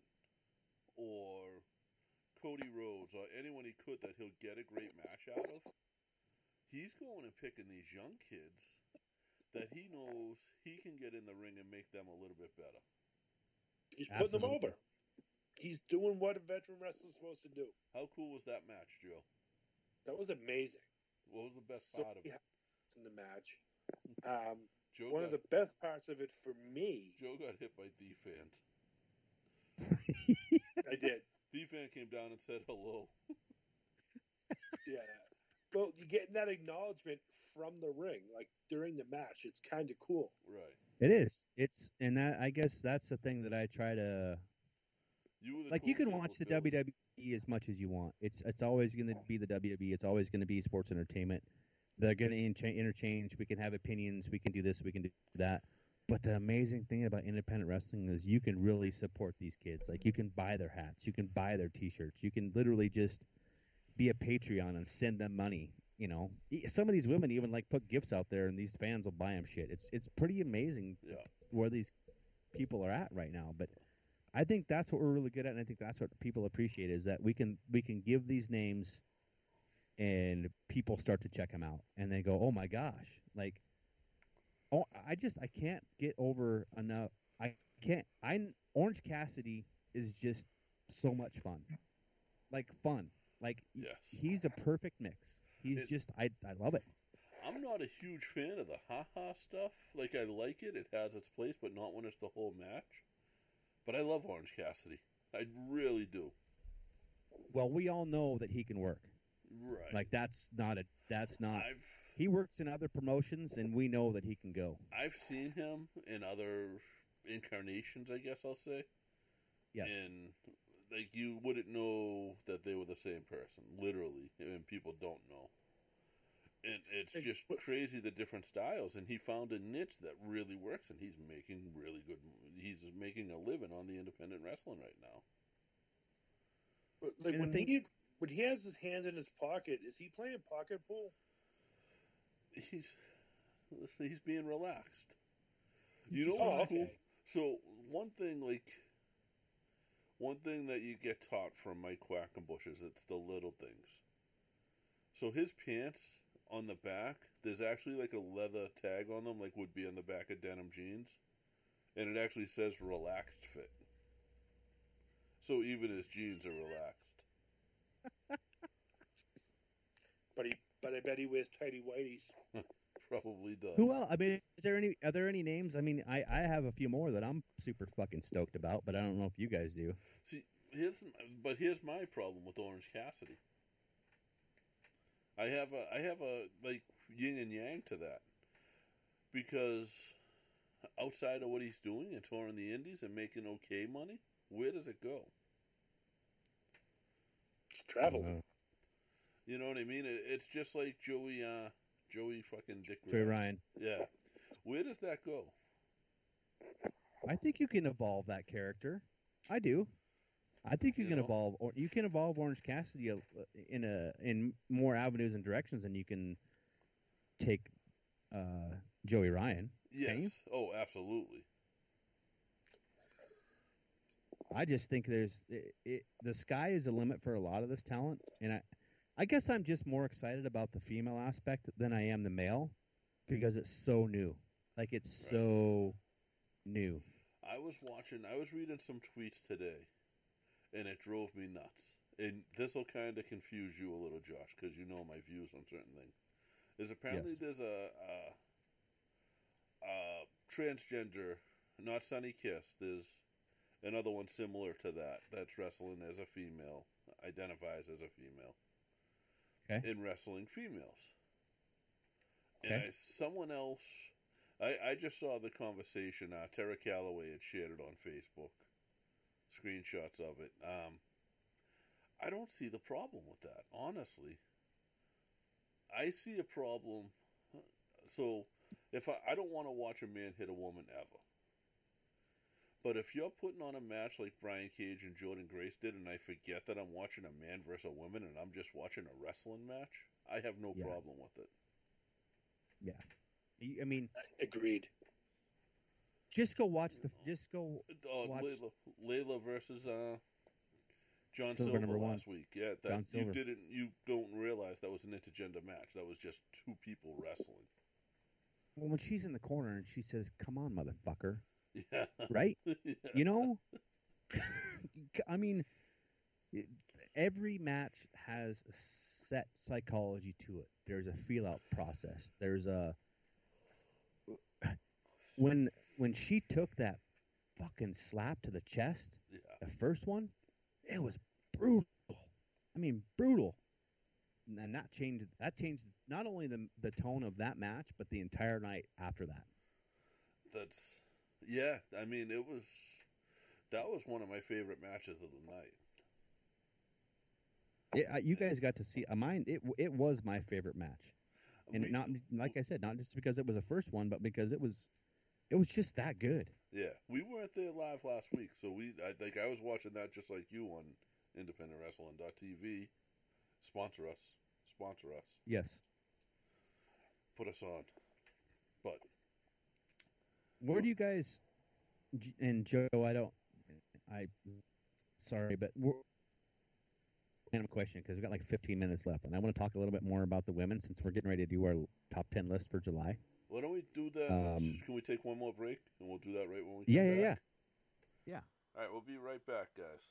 or Cody Rhodes or anyone he could that he'll get a great match out of. He's going and picking these young kids that he knows he can get in the ring and make them a little bit better. He's putting them over. He's doing what a veteran wrestler's supposed to do. How cool was that match, Joe? That was amazing. What was the best part of it? In the match. One of the best parts of it for me. Joe got hit by D-Fan. I did. D-Fan came down and said hello. Yeah. Well, you're getting that acknowledgement from the ring, like during the match. It's kind of cool. Right. It is. It's, and that, I guess that's the thing that I try to. Like, you can watch the WWE as much as you want. It's always going to be the WWE. It's always going to be sports entertainment. They're going to interchange. We can have opinions. We can do this. We can do that. But the amazing thing about independent wrestling is you can really support these kids. Like, you can buy their hats. You can buy their T-shirts. You can literally just be a Patreon and send them money. You know, some of these women even like put gifts out there, and these fans will buy them shit. It's pretty amazing where these people are at right now. But I think that's what we're really good at, and I think that's what people appreciate, is that we can give these names, and people start to check them out, and they go, "Oh my gosh!" Like, oh, I can't get over enough. Orange Cassidy is just so much fun. Like fun. Like he's a perfect mix. I love it. I'm not a huge fan of the ha-ha stuff. Like, I like it. It has its place, but not when it's the whole match. But I love Orange Cassidy. I really do. Well, we all know that he can work. Right. Like, he works in other promotions, and we know that he can go. I've seen him in other incarnations, I guess I'll say. Yes. And, like, you wouldn't know that they were the same person, literally. And people don't know. And it's just crazy, the different styles, and he found a niche that really works, and he's making a living on the independent wrestling right now. But like, when he has his hands in his pocket, is he playing pocket pool? He's being relaxed. You know what's cool? So one thing that you get taught from Mike Quackenbush is it's the little things. So his pants, on the back, there's actually like a leather tag on them, like would be on the back of denim jeans, and it actually says relaxed fit. So even his jeans are relaxed. But I bet he wears tighty whities. Probably does. Who else? I mean, are there any names? I mean, I have a few more that I'm super fucking stoked about, but I don't know if you guys do. See, here's my problem with Orange Cassidy. I have a like yin and yang to that, because outside of what he's doing and touring the Indies and making okay money, where does it go? It's traveling. You know what I mean? It's just like Joey fucking Dick Ryan. Yeah, where does that go? I think you can evolve that character. I do. I think you can evolve Orange Cassidy in more avenues and directions than you can take Joey Ryan. Yes. Oh, absolutely. I just think the sky is the limit for a lot of this talent, and I guess I'm just more excited about the female aspect than I am the male, because it's so new. Like, it's so new. I was reading some tweets today, and it drove me nuts. And this will kind of confuse you a little, Josh, because you know my views on certain things. Is apparently there's a transgender, not Sunny Kiss. There's another one similar to that that's wrestling as a female, identifies as a female, in wrestling females. Okay. And someone else, I just saw the conversation. Tara Calloway had shared it on Facebook. Screenshots of it. I don't see the problem with that, honestly. I see a problem. So, if I don't want to watch a man hit a woman ever, but if you're putting on a match like Brian Cage and Jordan Grace did, and I forget that I'm watching a man versus a woman, and I'm just watching a wrestling match, I have no problem with it. Yeah, I mean, agreed. Just go watch Layla versus John Silver last week. Yeah, you don't realize that was an intergender match. That was just two people wrestling. Well, when she's in the corner and she says, "Come on, motherfucker," Yeah. Right? Yeah. You know? I mean, every match has a set psychology to it. There's a feel-out process. There's a... When she took that fucking slap to the chest, yeah, the first one, it was brutal. I mean, brutal. And that changed not only the tone of that match, but the entire night after that. That's... Yeah, I mean, that was one of my favorite matches of the night. Yeah, you guys got to see mine. It was my favorite match, and not just because it was the first one, but because it was just that good. Yeah, we weren't there live last week, so I think I was watching that just like you on IndependentWrestling.tv. Sponsor us. Yes, put us on, but. Where do you guys, and Joe, sorry, but we're random question because we've got like 15 minutes left, and I want to talk a little bit more about the women since we're getting ready to do our top 10 list for July. Why don't we do that? Can we take one more break, and we'll do that right when we come back? Yeah. All right, we'll be right back, guys.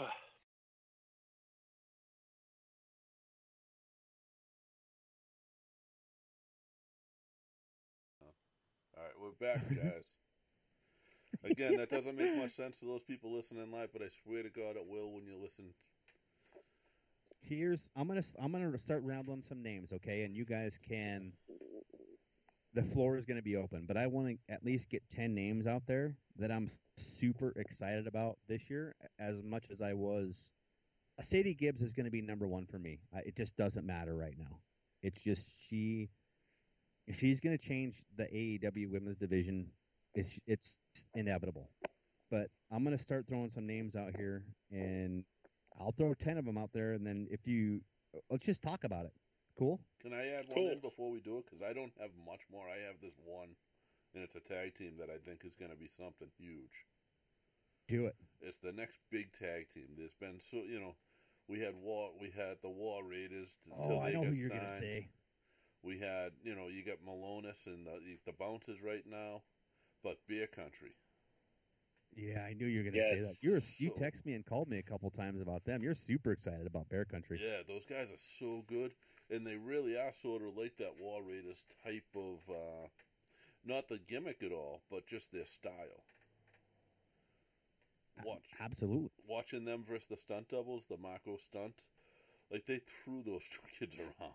Ugh. All right, we're back, guys. Again, that doesn't make much sense to those people listening live, but I swear to God, it will when you listen. I'm gonna start rambling some names, okay? And you guys can. The floor is gonna be open, but I want to at least get 10 names out there that I'm super excited about this year, as much as I was. Sadie Gibbs is gonna be number one for me. It just doesn't matter right now. It's just she. If she's going to change the AEW women's division, it's inevitable. But I'm going to start throwing some names out here, and I'll throw 10 of them out there, and then let's just talk about it. Cool? Can I add one in before we do it? Because I don't have much more. I have this one, and it's a tag team that I think is going to be something huge. Do it. It's the next big tag team. There's been we had the War Raiders. I know who you're going to say. We had, you got Malonis and the Bouncers right now, but Beer Country. Yeah, I knew you were going to say that. You texted me and called me a couple times about them. You're super excited about Beer Country. Yeah, those guys are so good, and they really are sort of like that War Raiders type of, not the gimmick at all, but just their style. Absolutely. Watching them versus the Stunt Doubles, the Marco Stunt, like they threw those two kids around.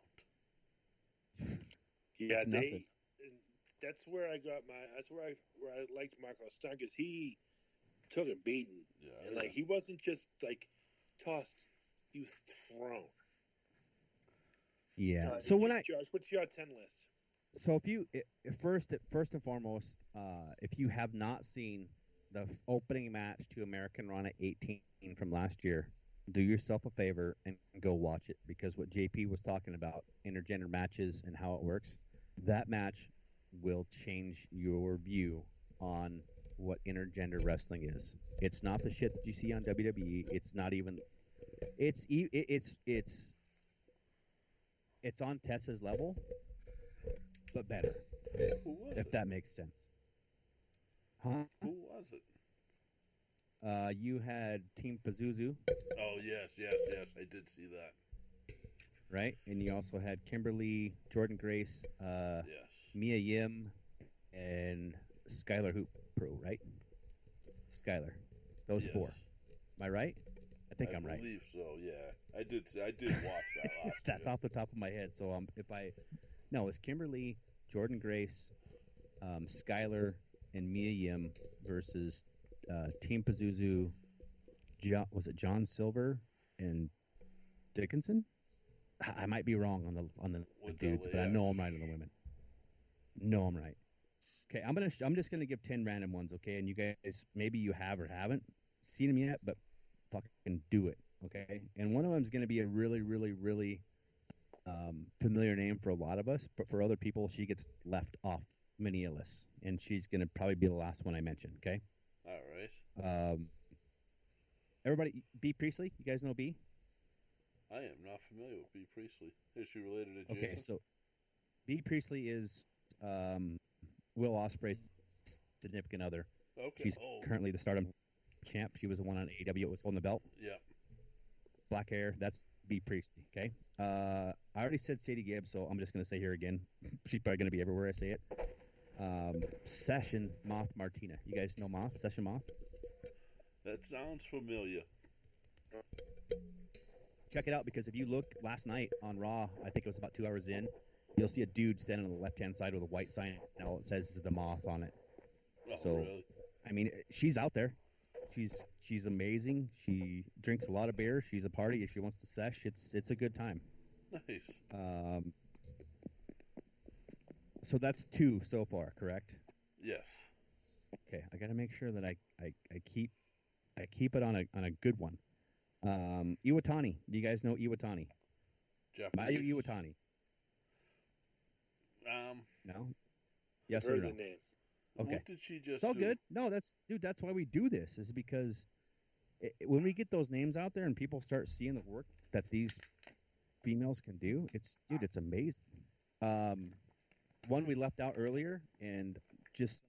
Yeah, that's where I got my. That's where I liked Marco Stunt, because he took a beating, he wasn't just like tossed; he was thrown. Yeah. So Josh, what's your 10 list? So first and foremost, if you have not seen the opening match to American Rana 18 from last year, do yourself a favor and go watch it, because what JP was talking about, intergender matches and how it works, that match will change your view on what intergender wrestling is. It's not the shit that you see on WWE. It's not even. It's on Tessa's level, but better. Who was it? If that makes sense. Huh? Who was it? You had Team Pazuzu. Oh, yes. I did see that. Right? And you also had Kimberly, Jordan Grace, Mia Yim, and Skylar Hoop Pro, right? Skylar. Those four. Am I right? I think I'm right. I believe so, yeah. I did watch that last year. That's off the top of my head. So it's Kimberly, Jordan Grace, Skylar, and Mia Yim versus... Team Pazuzu, was it John Silver and Dickinson? I might be wrong on the dudes, but I know I'm right on the women. No, I'm right. Okay, I'm just gonna give 10 random ones, okay? And you guys, maybe you have or haven't seen them yet, but fucking do it, okay? And one of them is gonna be a really, really, really familiar name for a lot of us, but for other people, she gets left off many a list, and she's gonna probably be the last one I mention, okay? All right. Everybody, B. Priestley? You guys know B? I am not familiar with B. Priestley. Is she related to Jason? Okay, so B. Priestley is Will Ospreay's significant other. Okay. She's currently the Stardom champ. She was the one on AEW. It was holding the belt. Yeah. Black hair. That's B. Priestley. Okay. I already said Sadie Gibbs, so I'm just going to say her again. She's probably going to be everywhere I say it. Session Moth Martina. You guys know Moth? Session Moth? That sounds familiar. Check it out, because if you look last night on Raw, I think it was about 2 hours in, you'll see a dude standing on the left-hand side with a white sign, and all it says is the Moth on it. Oh, so, really? I mean, she's out there. She's amazing. She drinks a lot of beer. She's a party. If she wants to sesh, it's a good time. Nice. So that's two so far, correct? Yes. Okay, I got to make sure that I keep it on a good one. Iwatani. Do you guys know Iwatani? Japanese. Mayu Iwatani. No. Yes or no? Name. Okay. What did she just? It's all do? Good. No, that's why we do this. Is because when we get those names out there and people start seeing the work that these females can do, it's amazing. One we left out earlier and just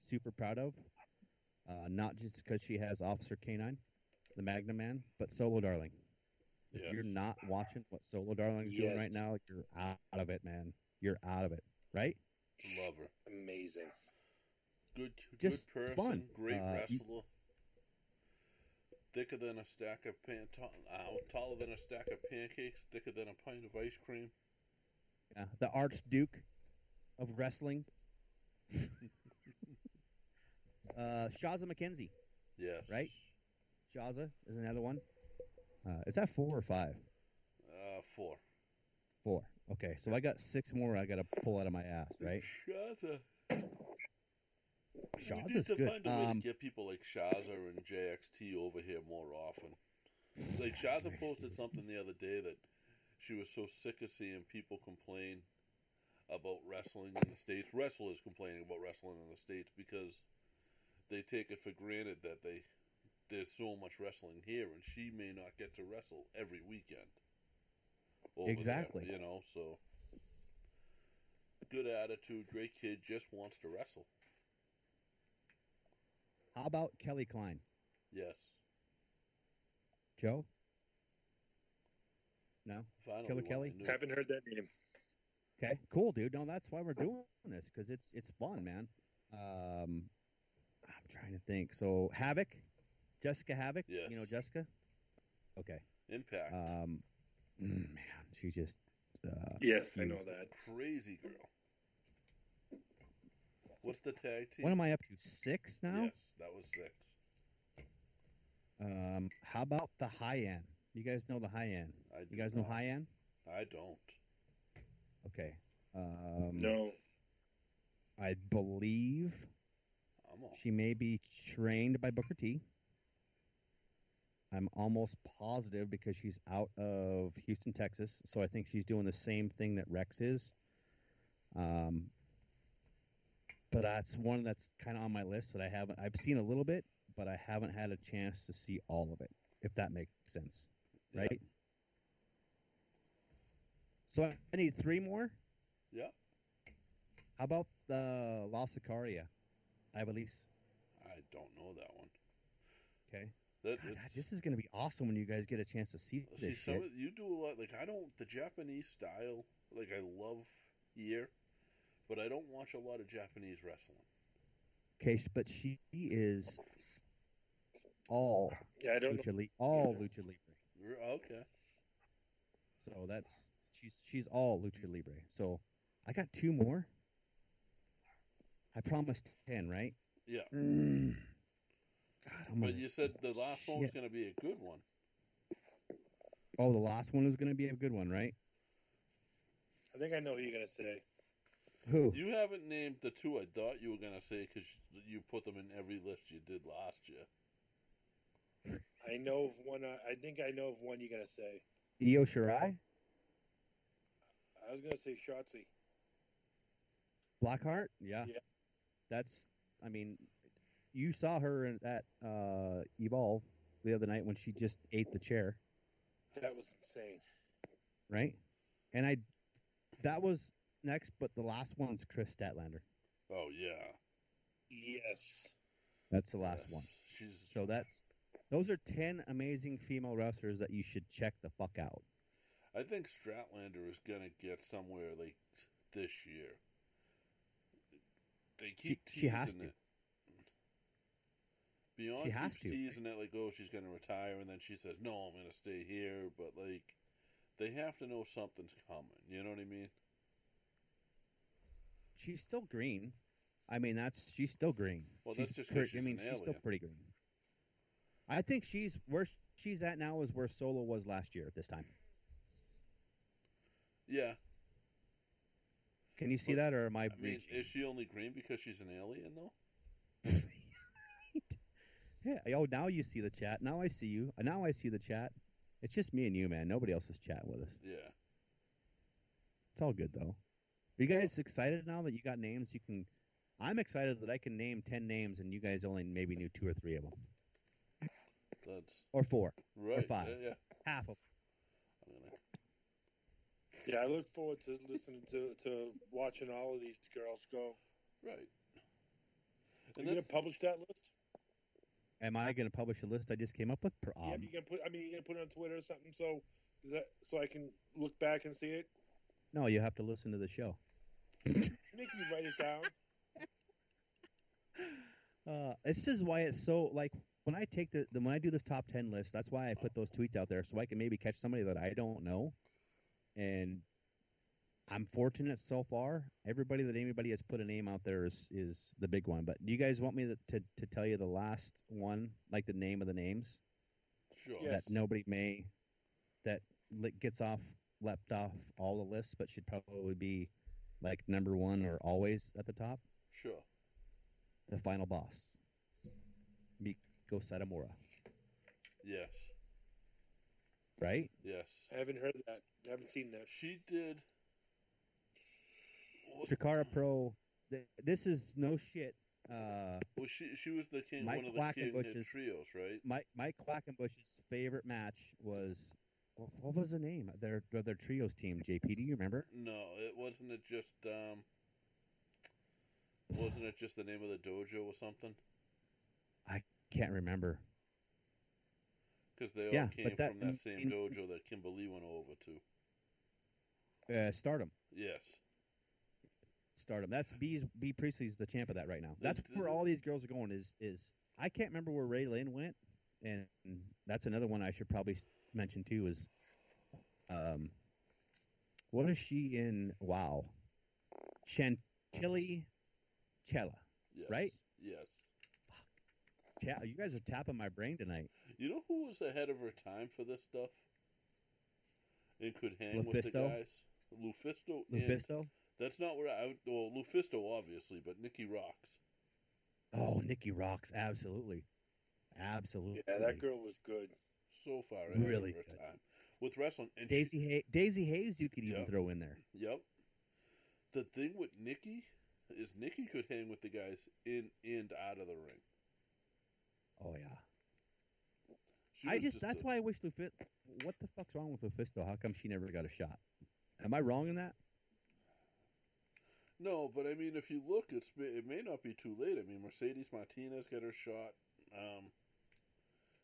super proud of, not just because she has Officer K-9, the Magnum Man, but Solo Darling. Yes. If you're not watching what Solo Darling is doing right now, you're out of it, man. You're out of it, right? Love her. Amazing. Good person. Fun. Great wrestler. Thicker than a stack of taller than a stack of pancakes. Thicker than a pint of ice cream. Yeah, the Archduke of wrestling. Shaza McKenzie. Yes. Right? Shaza is another one. Is that 4 or 5? 4. 4. Okay, so I got 6 more I got to pull out of my ass, right? Shaza's we need to good. Find a way to get people like Shaza and JXT over here more often. Like Shaza posted something the other day that she was so sick of seeing people complain about wrestling in the States. Wrestlers complaining about wrestling in the States because they take it for granted that there's so much wrestling here, and she may not get to wrestle every weekend. Exactly. There, you know, so good attitude, great kid, just wants to wrestle. How about Kelly Klein? Yes. Joe? No? Finally, Killer Kelly? Haven't heard that name. Okay, cool, dude. No, that's why we're doing this, because it's fun, man. I'm trying to think. So, Havoc? Jessica Havoc? Yes. You know Jessica? Okay. Impact. Man, she just... yes, I know that. Crazy girl. What's the tag team? What am I up to? 6 now? Yes, that was 6. How about the High-End? You guys know the High-End? You guys know High-End? I don't. Okay. No. I believe she may be trained by Booker T. I'm almost positive because she's out of Houston, Texas, so I think she's doing the same thing that Rex is. But that's one that's kind of on my list that I've seen a little bit, but I haven't had a chance to see all of it, if that makes sense. Right? Yeah. So I need 3 more? Yeah. How about the La Sicaria? Ibelis. I don't know that one. Okay. God, this is going to be awesome when you guys get a chance to see this shit. You do a lot. Like, I don't... The Japanese style, like, I love here. But I don't watch a lot of Japanese wrestling. Okay, but she is all Lucha Libre. Okay. So she's all Lucha Libre. So I got 2 more. I promised 10, right? Yeah. God, but you said the last one was going to be a good one. Oh, the last one was going to be a good one, right? I think I know who you're going to say. Who? You haven't named the 2 I thought you were going to say because you put them in every list you did last year. I think I know of one you're going to say. Io Shirai? I was going to say Shotzi. Blackheart? Yeah. That's, I mean, you saw her at Evolve the other night when she just ate the chair. That was insane. Right? And that was... next, but the last one's Chris Statlander. Oh, yeah. Yes. That's the last one. She's... So those are 10 amazing female wrestlers that you should check the fuck out. I think Statlander is going to get somewhere like this year. They keep she has to. It. Beyond she has keeps to. Teasing it like, oh, she's going to retire, and then she says, no, I'm going to stay here. But, like, they have to know something's coming. You know what I mean? She's still green. I mean, she's still green. Well, that's just because she's still pretty green. I think where she's at now is where Solo was last year at this time. Yeah. Can you see that, or am I reaching? Is she only green because she's an alien, though? Yeah. Oh, now you see the chat. Now I see you. Now I see the chat. It's just me and you, man. Nobody else is chatting with us. Yeah. It's all good, though. Are you guys excited now that you got names? I'm excited that I can name 10 names, and you guys only maybe knew 2 or 3 of them. Or 4. Right. Or 5. Yeah. Half of them. Yeah, I look forward to listening to watching all of these girls go. Right. Are you going to publish that list? Am I going to publish a list I just came up with? Yeah, you can you're going to put it on Twitter or something so I can look back and see it? No, you have to listen to the show. Make me write it down. This is why it's so, like, when I take when I do this top 10 list, that's why I put those tweets out there so I can maybe catch somebody that I don't know. And I'm fortunate so far. Everybody that anybody has put a name out there is the big one. But do you guys want me to tell you the last one, like the name of the names? Sure. Yes. That nobody that gets leapt off all the lists, but should probably be like number one or always at the top? Sure. The final boss. Miko Satomura. Yes. Right? Yes. I haven't heard that. I haven't seen that. She did... Chikara Pro. This is no shit. Well, she was the king. Mike one of the king trios, right? Mike Quackenbush's favorite match was what was the name of their trios team? JP, do you remember? No, it wasn't. It just wasn't it just the name of the dojo or something? I can't remember because they all came from that same dojo that Kimberly went over to. Stardom. Yes. Stardom. That's B Priestley's the champ of that right now. That's where all these girls are going. Is I can't remember where Ray Lynn went, and that's another one I should probably mention too. Is what is she in? Wow, Chantilly Chella, yes. Right? Yes. Fuck. You guys are tapping my brain tonight. You know who was ahead of her time for this stuff? It could hang with the guys. Lufisto. That's not where Lufisto, obviously, but Nikki Rocks. Oh, Nikki Rocks, absolutely. Absolutely. Yeah, that girl was good. So far, really good. Time. With wrestling. And Daisy Hayes you could even throw in there. Yep. The thing with Nikki is Nikki could hang with the guys in and out of the ring. Oh, yeah. That's why I wish Lufisto... What the fuck's wrong with Lufisto? How come she never got a shot? Am I wrong in that? No, but I mean, if you look, it may not be too late. I mean, Mercedes Martinez got her shot,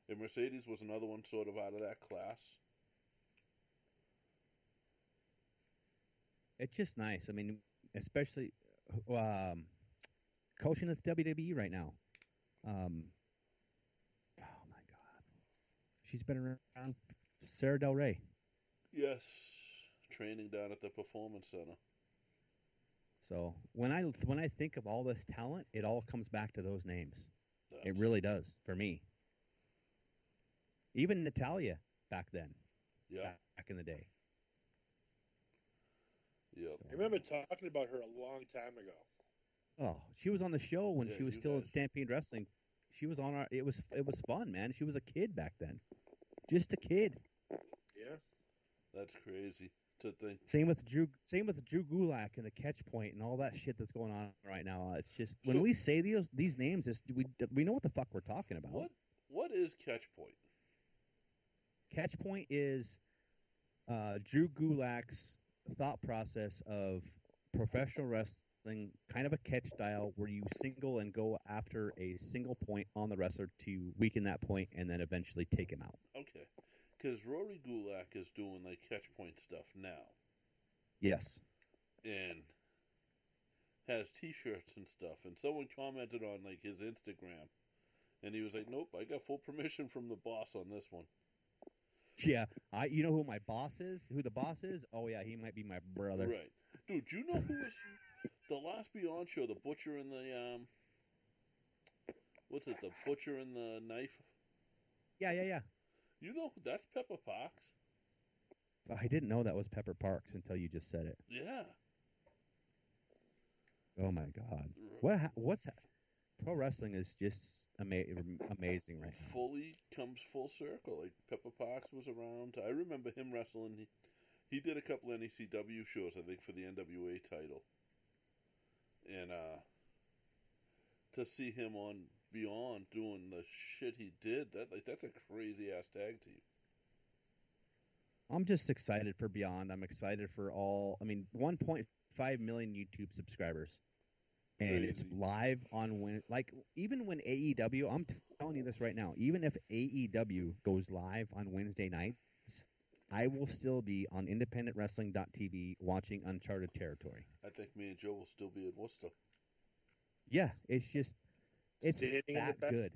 and Mercedes was another one sort of out of that class. It's just nice. I mean, especially coaching at the WWE right now. Oh my God, she's been around. Sarah Del Rey. Yes, training down at the Performance Center. So when I think of all this talent, it all comes back to those names. It really does for me. Even Natalia back then, back in the day. Yep. So, I remember talking about her a long time ago. Oh, she was on the show when she was still in Stampede Wrestling. She was on our. It was fun, man. She was a kid back then, just a kid. Yeah, that's crazy. Same with Drew Gulak and the Catch Point and all that shit that's going on right now. It's just when we say these names, we know what the fuck we're talking about. What is Catch Point? Catch Point is Drew Gulak's thought process of professional wrestling, kind of a catch style where you single and go after a single point on the wrestler to weaken that point and then eventually take him out. Okay. Because Rory Gulak is doing like catch point stuff now. Yes. And has T-shirts and stuff. And someone commented on like his Instagram. And he was like, nope, I got full permission from the boss on this one. Yeah. You know who my boss is? Who the boss is? Oh, yeah, he might be my brother. Right. Dude, you know who was the last Beyond show, the butcher and the, the butcher and the knife? Yeah. You know, that's Pepper Parks. I didn't know that was Pepper Parks until you just said it. Yeah. Oh, my God. What's that? Pro wrestling is just amazing right now. Fully comes full circle. Like Pepper Parks was around. I remember him wrestling. He did a couple of ECW shows, I think, for the NWA title. And to see him on Beyond doing the shit he did, that's a crazy-ass tag team. I'm just excited for Beyond. I'm excited for 1.5 million YouTube subscribers. And crazy. It's live on even when AEW, I'm telling you this right now, even if AEW goes live on Wednesday nights, I will still be on independentwrestling.tv watching Uncharted Territory. I think me and Joe will still be at Worcester. Yeah, it's standing that in the background, good.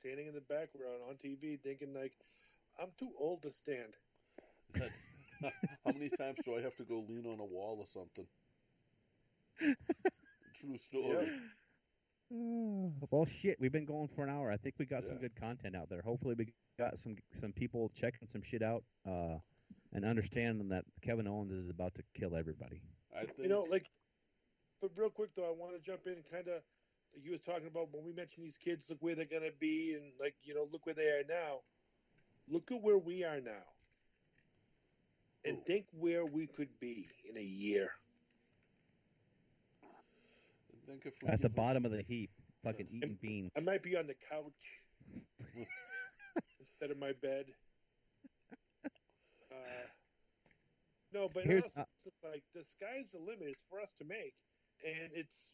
Standing in the background on TV thinking like, I'm too old to stand. How many times do I have to go lean on a wall or something? True story. Yeah. Well, shit, we've been going for an hour. I think we got some good content out there. Hopefully we got some people checking some shit out and understanding that Kevin Owens is about to kill everybody. I think... But real quick, though, I want to jump in and kind of, you were talking about when we mentioned these kids, look where they're going to be and, look where they are now. Look at where we are now. And think where we could be in a year. Think if we at the bottom of the heap, fucking eating beans. I might be on the couch instead of my bed. No, but honestly, the sky's the limit. It's for us to make, and it's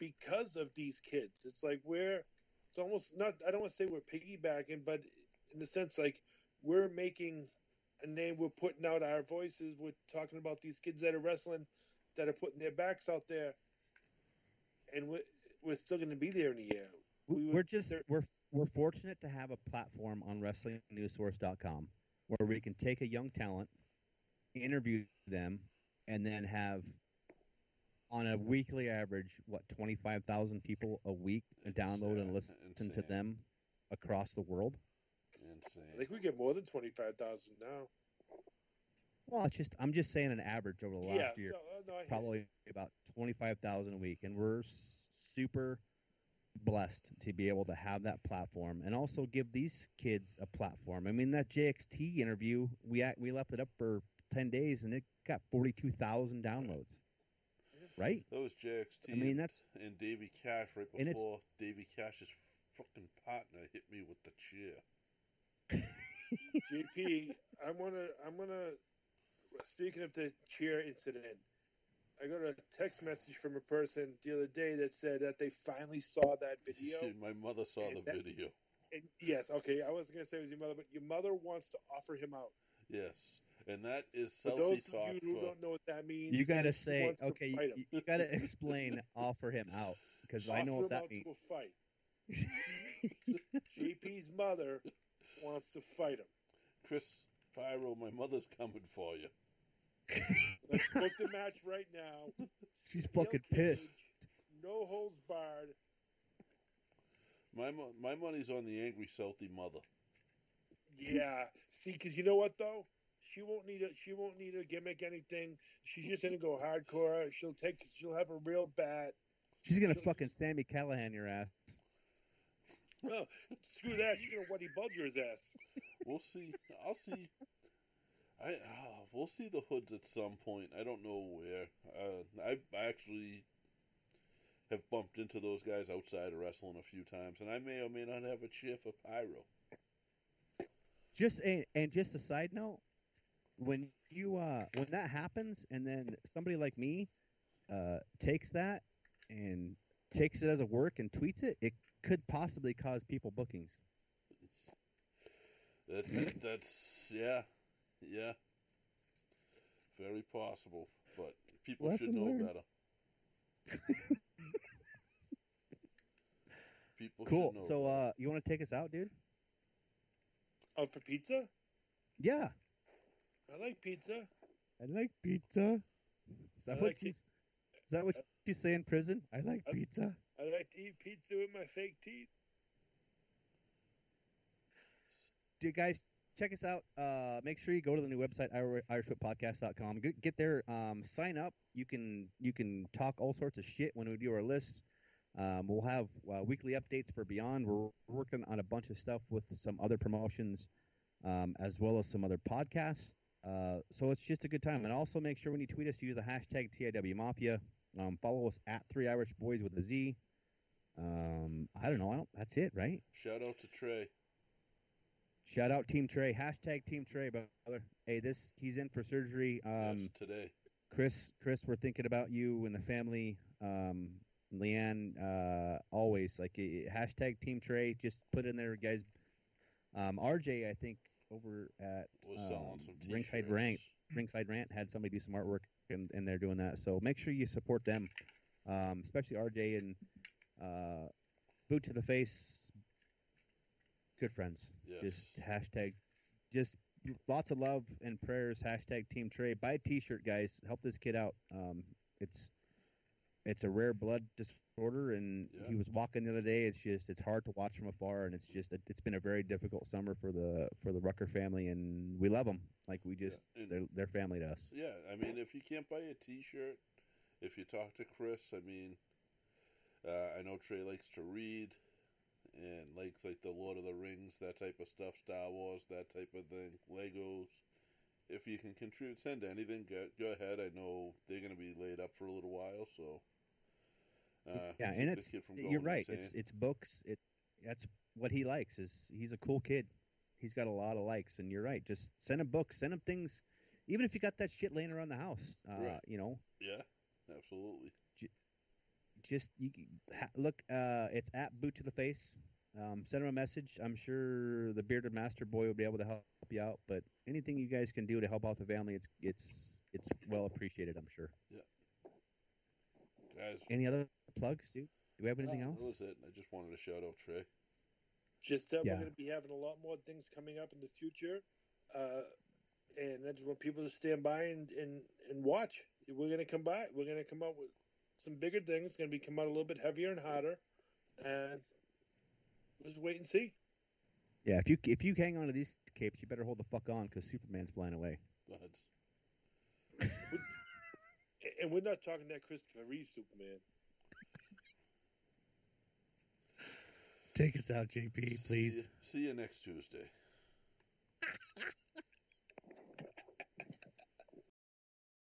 because of these kids. It's like it's almost not. I don't want to say we're piggybacking, but in the sense, we're making a name. We're putting out our voices. We're talking about these kids that are wrestling, that are putting their backs out there. And we're still going to be there in a year. We're fortunate to have a platform on WrestlingNewsSource.com where we can take a young talent, interview them, and then have on a weekly average 25,000 people a week download and listen to them across the world. Insane. I think we get more than 25,000 now. Well, I'm just saying an average over the last year, probably about 25,000 a week, and we're super blessed to be able to have that platform and also give these kids a platform. I mean, that JXT interview, we left it up for 10 days, and it got 42,000 downloads, right? That was JXT. I mean, that's and Davey Cash right before Davey Cash's fucking partner hit me with the chair. JP, I'm gonna. Speaking of the chair incident, I got a text message from a person the other day that said that they finally saw that video. Dude, my mother saw video. And yes, okay. I wasn't going to say it was your mother, but your mother wants to offer him out. Yes, and that is selfie talk. For those of you who don't know what that means, you got to say, okay, you got to explain offer him out, because I know what that means. Offer him out to a fight. JP's mother wants to fight him. Chris Pyro, my mother's coming for you. Let's book the match right now. She's fucking pissed. No holds barred. My money's on the angry salty mother. Yeah, see, because you know what though, she won't need a gimmick anything. She's just gonna go hardcore. She'll have a real bat. She's gonna fucking Sammy Callahan your ass. No, screw that. She's gonna Woody Bulger's ass. We'll see. We'll see the Hoods at some point. I don't know where. I actually have bumped into those guys outside of wrestling a few times, and I may or may not have a cheer for Pyro. Just a side note, when that happens, and then somebody like me takes that and takes it as a work and tweets it, it could possibly cause people bookings. That's yeah, very possible. But people should know better. People should know better. Cool. So, you want to take us out, dude? Oh, for pizza? Yeah. I like pizza. Is that what you say in prison? I like pizza. I like to eat pizza with my fake teeth. Dude, guys, check us out. Make sure you go to the new website, irishfootpodcast.com. Get there. Sign up. You can talk all sorts of shit when we do our lists. We'll have weekly updates for Beyond. We're working on a bunch of stuff with some other promotions, as well as some other podcasts. So it's just a good time. And also make sure when you tweet us, use the hashtag TIW Mafia. Follow us at 3 Irish Boys with a Z. I don't know. That's it, right? Shout out to Trey. Shout out Team Trey. Hashtag Team Trey, brother. Hey, he's in for surgery. Yes, today. Chris, we're thinking about you and the family. Leanne, always. Like, hashtag Team Trey. Just put in there, guys. RJ, I think, over at Ringside Rant had somebody do some artwork, and they're doing that. So make sure you support them, especially RJ and Boot to the Face. Good friends. Yes. Just lots of love and prayers. Hashtag Team Trey. Buy a T-shirt, guys. Help this kid out. It's a rare blood disorder, and he was walking the other day. It's hard to watch from afar, and it's been a very difficult summer for the Rucker family, and we love them. Like, they're family to us. Yeah, I mean, if you can't buy a T-shirt, if you talk to Chris, I mean, I know Trey likes to read and likes like the Lord of the Rings, that type of stuff, Star Wars, that type of thing, Legos. If you can contribute, send anything. Go ahead. I know they're going to be laid up for a little while, so. And you're right. It's books. That's what he likes. He's a cool kid. He's got a lot of likes, and you're right. Just send him books. Send him things, even if you got that shit laying around the house. Right. You know. Yeah, absolutely. Look. It's at Boot to the Face. Send him a message. I'm sure the Bearded Master Boy will be able to help you out. But anything you guys can do to help out the family, it's well appreciated. I'm sure. Yeah. Guys, any other plugs, dude? Do we have anything else? That was it. I just wanted to shout out Trey. Just that we're going to be having a lot more things coming up in the future, and that's what people just stand by and watch. We're going to come by. We're going to come out with some bigger things. It's going to be come out a little bit heavier and hotter, and. Just wait and see. Yeah, if you hang on to these capes, you better hold the fuck on, because Superman's flying away. And we're not talking that Christopher Reeve Superman. Take us out, JP, please. See you next Tuesday.